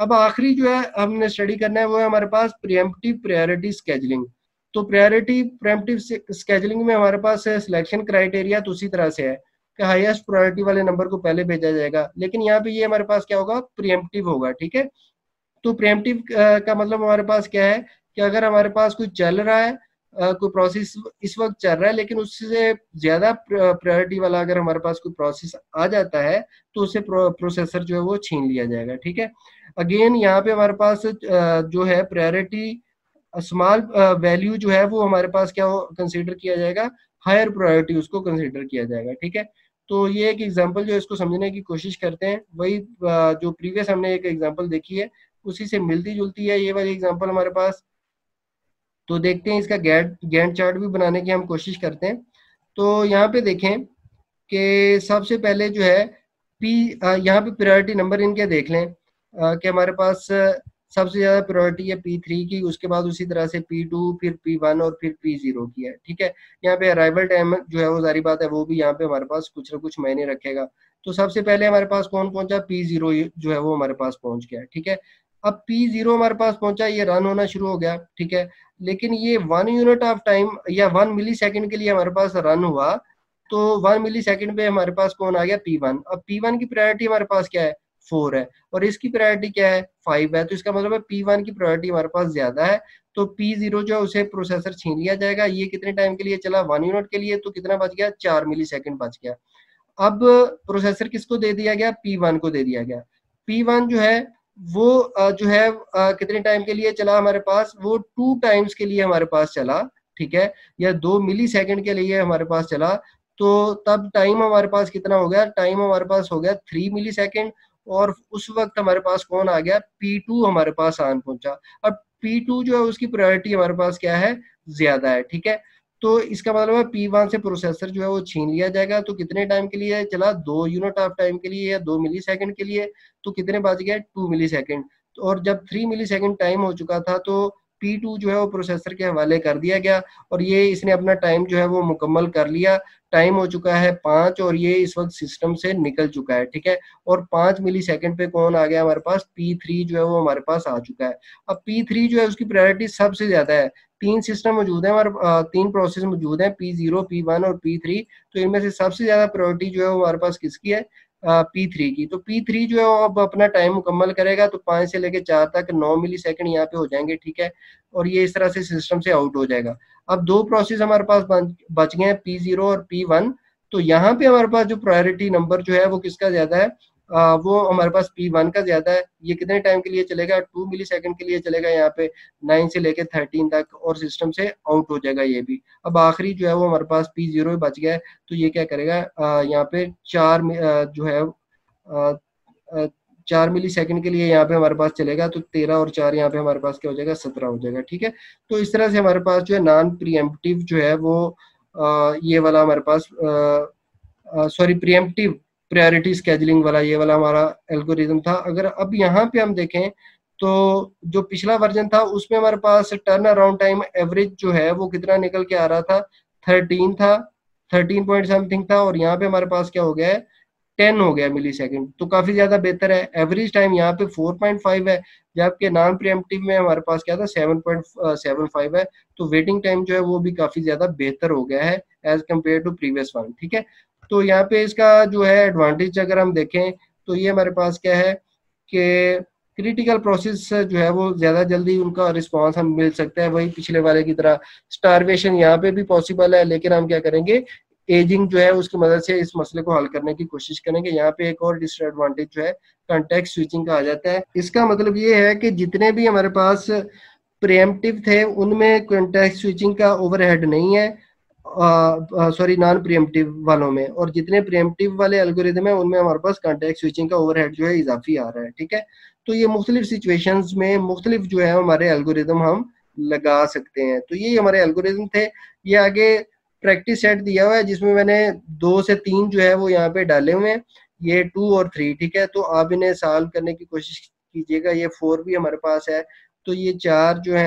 अब आखिरी जो है हमने स्टडी करना है वो है हमारे पास प्रीएम्प्टिव प्रायोरिटी स्केजलिंग। तो प्रायोरिटी प्रीएम्प्टिव स्केजलिंग में हमारे पास सिलेक्शन क्राइटेरिया तो उसी तरह से है कि हाईएस्ट प्रायोरिटी वाले नंबर को पहले भेजा जाएगा, लेकिन यहाँ पे ये हमारे पास क्या होगा, प्रीएम्प्टिव होगा। ठीक है, तो प्रीएम्प्टिव का मतलब हमारे पास क्या है कि अगर हमारे पास कोई चल रहा है, कोई प्रोसेस इस वक्त चल रहा है, लेकिन उससे ज्यादा प्रायोरिटी वाला अगर हमारे पास कोई प्रोसेस आ जाता है तो उसे प्रोसेसर जो है वो छीन लिया जाएगा। ठीक है, अगेन यहाँ पे हमारे पास जो है प्रायोरिटी स्मॉल वैल्यू जो है वो हमारे पास क्या कंसीडर किया जाएगा, हायर प्रायोरिटी उसको कंसीडर किया जाएगा। ठीक है, तो ये एक एग्जांपल जो इसको समझने की कोशिश करते हैं, वही जो प्रीवियस हमने एक एग्जांपल देखी है उसी से मिलती जुलती है ये वाली एग्जांपल हमारे पास। तो देखते हैं इसका गैंट गैंट चार्ट भी बनाने की हम कोशिश करते हैं। तो यहाँ पे देखें कि सबसे पहले जो है पी यहाँ पे प्रायोरिटी नंबर इनके देख लें कि हमारे पास सबसे ज़्यादा प्रायोरिटी है पी थ्री की, उसके बाद उसी तरह से पी टू, फिर पी वन और फिर पी जीरो की है। ठीक है, यहाँ पे अराइवल टाइम जो है वो जारी बात है वो भी यहाँ पे हमारे पास कुछ ना कुछ मायने रखेगा। तो सबसे पहले हमारे पास कौन पहुँचा, पी जीरो जो है वो हमारे पास पहुँच गया। ठीक है, अब पी जीरो हमारे पास पहुंचा, ये रन होना शुरू हो गया। ठीक है, लेकिन ये वन यूनिट ऑफ टाइम या वन मिली सेकेंड के लिए हमारे पास रन हुआ, तो वन मिली सेकेंड पे हमारे पास कौन आ गया, पी वन। अब पी वन की प्रायोरिटी हमारे पास क्या है, फोर है और इसकी प्रायोरिटी क्या है, फाइव है। तो इसका मतलब है पी वन की प्रायोरिटी हमारे पास ज्यादा है, तो पी जीरो जो है उसे प्रोसेसर छीन लिया जाएगा। ये कितने टाइम के लिए चला, वन यूनिट के लिए, तो कितना बच गया, चार मिली सेकेंड बच गया। अब प्रोसेसर किसको दे दिया गया, पी वन को दे दिया गया। पी वन जो है वो जो है कितने टाइम के लिए चला हमारे पास, वो टू टाइम्स के लिए हमारे पास चला। ठीक है, या दो मिली सेकेंड के लिए हमारे पास चला, तो तब टाइम हमारे पास कितना हो गया, टाइम हमारे पास हो गया थ्री मिली सेकेंड और उस वक्त हमारे पास कौन आ गया, पी टू हमारे पास आन पहुंचा। अब पी टू जो है उसकी प्रायोरिटी हमारे पास क्या है, ज्यादा है। ठीक है, तो इसका मतलब है पी वन से प्रोसेसर जो है वो छीन लिया जाएगा। तो कितने टाइम के लिए चला, दो यूनिट ऑफ टाइम के लिए या दो मिली सेकेंड के लिए, तो कितने बच गया, टू मिली सेकेंड। और जब थ्री मिली सेकेंड टाइम हो चुका था तो पी टू जो है वो प्रोसेसर के हवाले कर दिया गया और ये इसने अपना टाइम जो है वो मुकम्मल कर लिया। टाइम हो चुका है पाँच और ये इस वक्त सिस्टम से निकल चुका है। ठीक है, और पाँच मिली सेकेंड पे कौन आ गया हमारे पास, पी थ्री जो है वो हमारे पास आ चुका है। अब पी थ्री जो है उसकी प्रायोरिटी सबसे ज़्यादा है। तीन सिस्टम मौजूद है हमारे, तीन प्रोसेस मौजूद हैं, पी जीरो, पी वन और पी थ्री। तो इनमें से सबसे ज़्यादा प्रायोरिटी जो है वो हमारे पास किसकी है, पी थ्री की। तो पी थ्री जो है वो अब अपना टाइम मुकम्मल करेगा, तो पाँच से लेकर चार तक नौ मिली सेकेंड यहाँ पे हो जाएंगे। ठीक है, और ये इस तरह से सिस्टम से आउट हो जाएगा। अब दो प्रोसेस हमारे पास बच गए हैं, पी जीरो और पी वन। तो यहाँ पे हमारे पास जो प्रायोरिटी नंबर जो है वो किसका ज़्यादा है, आ, वो हमारे पास पी वन का ज़्यादा है। ये कितने टाइम के लिए चलेगा, टू मिली सेकेंड के लिए चलेगा, यहाँ पे नाइन से लेकर थर्टीन तक और सिस्टम से आउट हो जाएगा ये भी। अब आखिरी जो है वो हमारे पास पी जीरो बच गया है, तो ये क्या करेगा, आ, यहाँ पे चार आ, जो है आ, आ, चार मिली सेकेंड के लिए यहाँ पे हमारे पास चलेगा, तो तेरह और चार यहाँ पे हमारे पास क्या हो जाएगा, सत्रह हो जाएगा। ठीक है, तो इस तरह से हमारे पास जो है नॉन प्रीएम्प्टिव जो है वो आ, ये वाला हमारे पास, सॉरी प्रीएम्प्टिव प्रायोरिटी स्केजलिंग वाला, ये वाला हमारा एल्गोरिज्म था। अगर अब यहाँ पे हम देखें तो जो पिछला वर्जन था उसमें हमारे पास टर्न अराउंड टाइम एवरेज जो है वो कितना निकल के आ रहा था, थर्टीन था, थर्टीन पॉइंट समथिंग था, और यहाँ पे हमारे पास क्या हो गया है, टेन हो गया मिली सेकेंड, तो काफी ज्यादा बेहतर है। एवरेज टाइम यहाँ पे फोर पॉइंट फाइव है, जबकि नॉन प्रीएम्प्टिव में हमारे पास क्या था, सेवन पॉइंट सेवन फाइव है, तो वेटिंग टाइम जो है वो भी काफी ज्यादा बेहतर हो गया है as compare to previous one. ठीक है, तो यहाँ पे इसका जो है एडवांटेज अगर हम देखें तो ये हमारे पास क्या है कि क्रिटिकल प्रोसेस जो है वो ज़्यादा जल्दी उनका रिस्पांस हम मिल सकता है, वही पिछले वाले की तरह। स्टारवेशन यहाँ पे भी पॉसिबल है, लेकिन हम क्या करेंगे, एजिंग जो है उसकी मदद से इस मसले को हल करने की कोशिश करेंगे। यहाँ पे एक और डिसएडवांटेज जो है कॉन्टेक्स्ट स्विचिंग का आ जाता है। इसका मतलब ये है कि जितने भी हमारे पास प्रीएम्प्टिव थे उनमें कॉन्टेक्स्ट स्विचिंग का ओवरहेड नहीं है, सॉरी नॉन प्रीएम्प्टिव वालों में, और जितने प्रीएम्प्टिव वाले एल्गोरिदम है उनमें हमारे पास कॉन्टेक्स्ट स्विचिंग का ओवरहेड जो है इजाफी आ रहा है। ठीक है, तो ये मुख्तलिफ सिचुएशंस में मुख्तलिफ जो है हमारे एल्गोरिदम हम लगा सकते हैं। तो ये हमारे एल्गोरिदम थे, ये आगे प्रैक्टिस सेट दिया हुआ है जिसमें मैंने दो से तीन जो है वो यहाँ पे डाले हुए हैं, ये टू और थ्री। ठीक है, तो आप इन्हें सॉल्व करने की कोशिश कीजिएगा। ये फोर भी हमारे पास है, तो ये चार जो है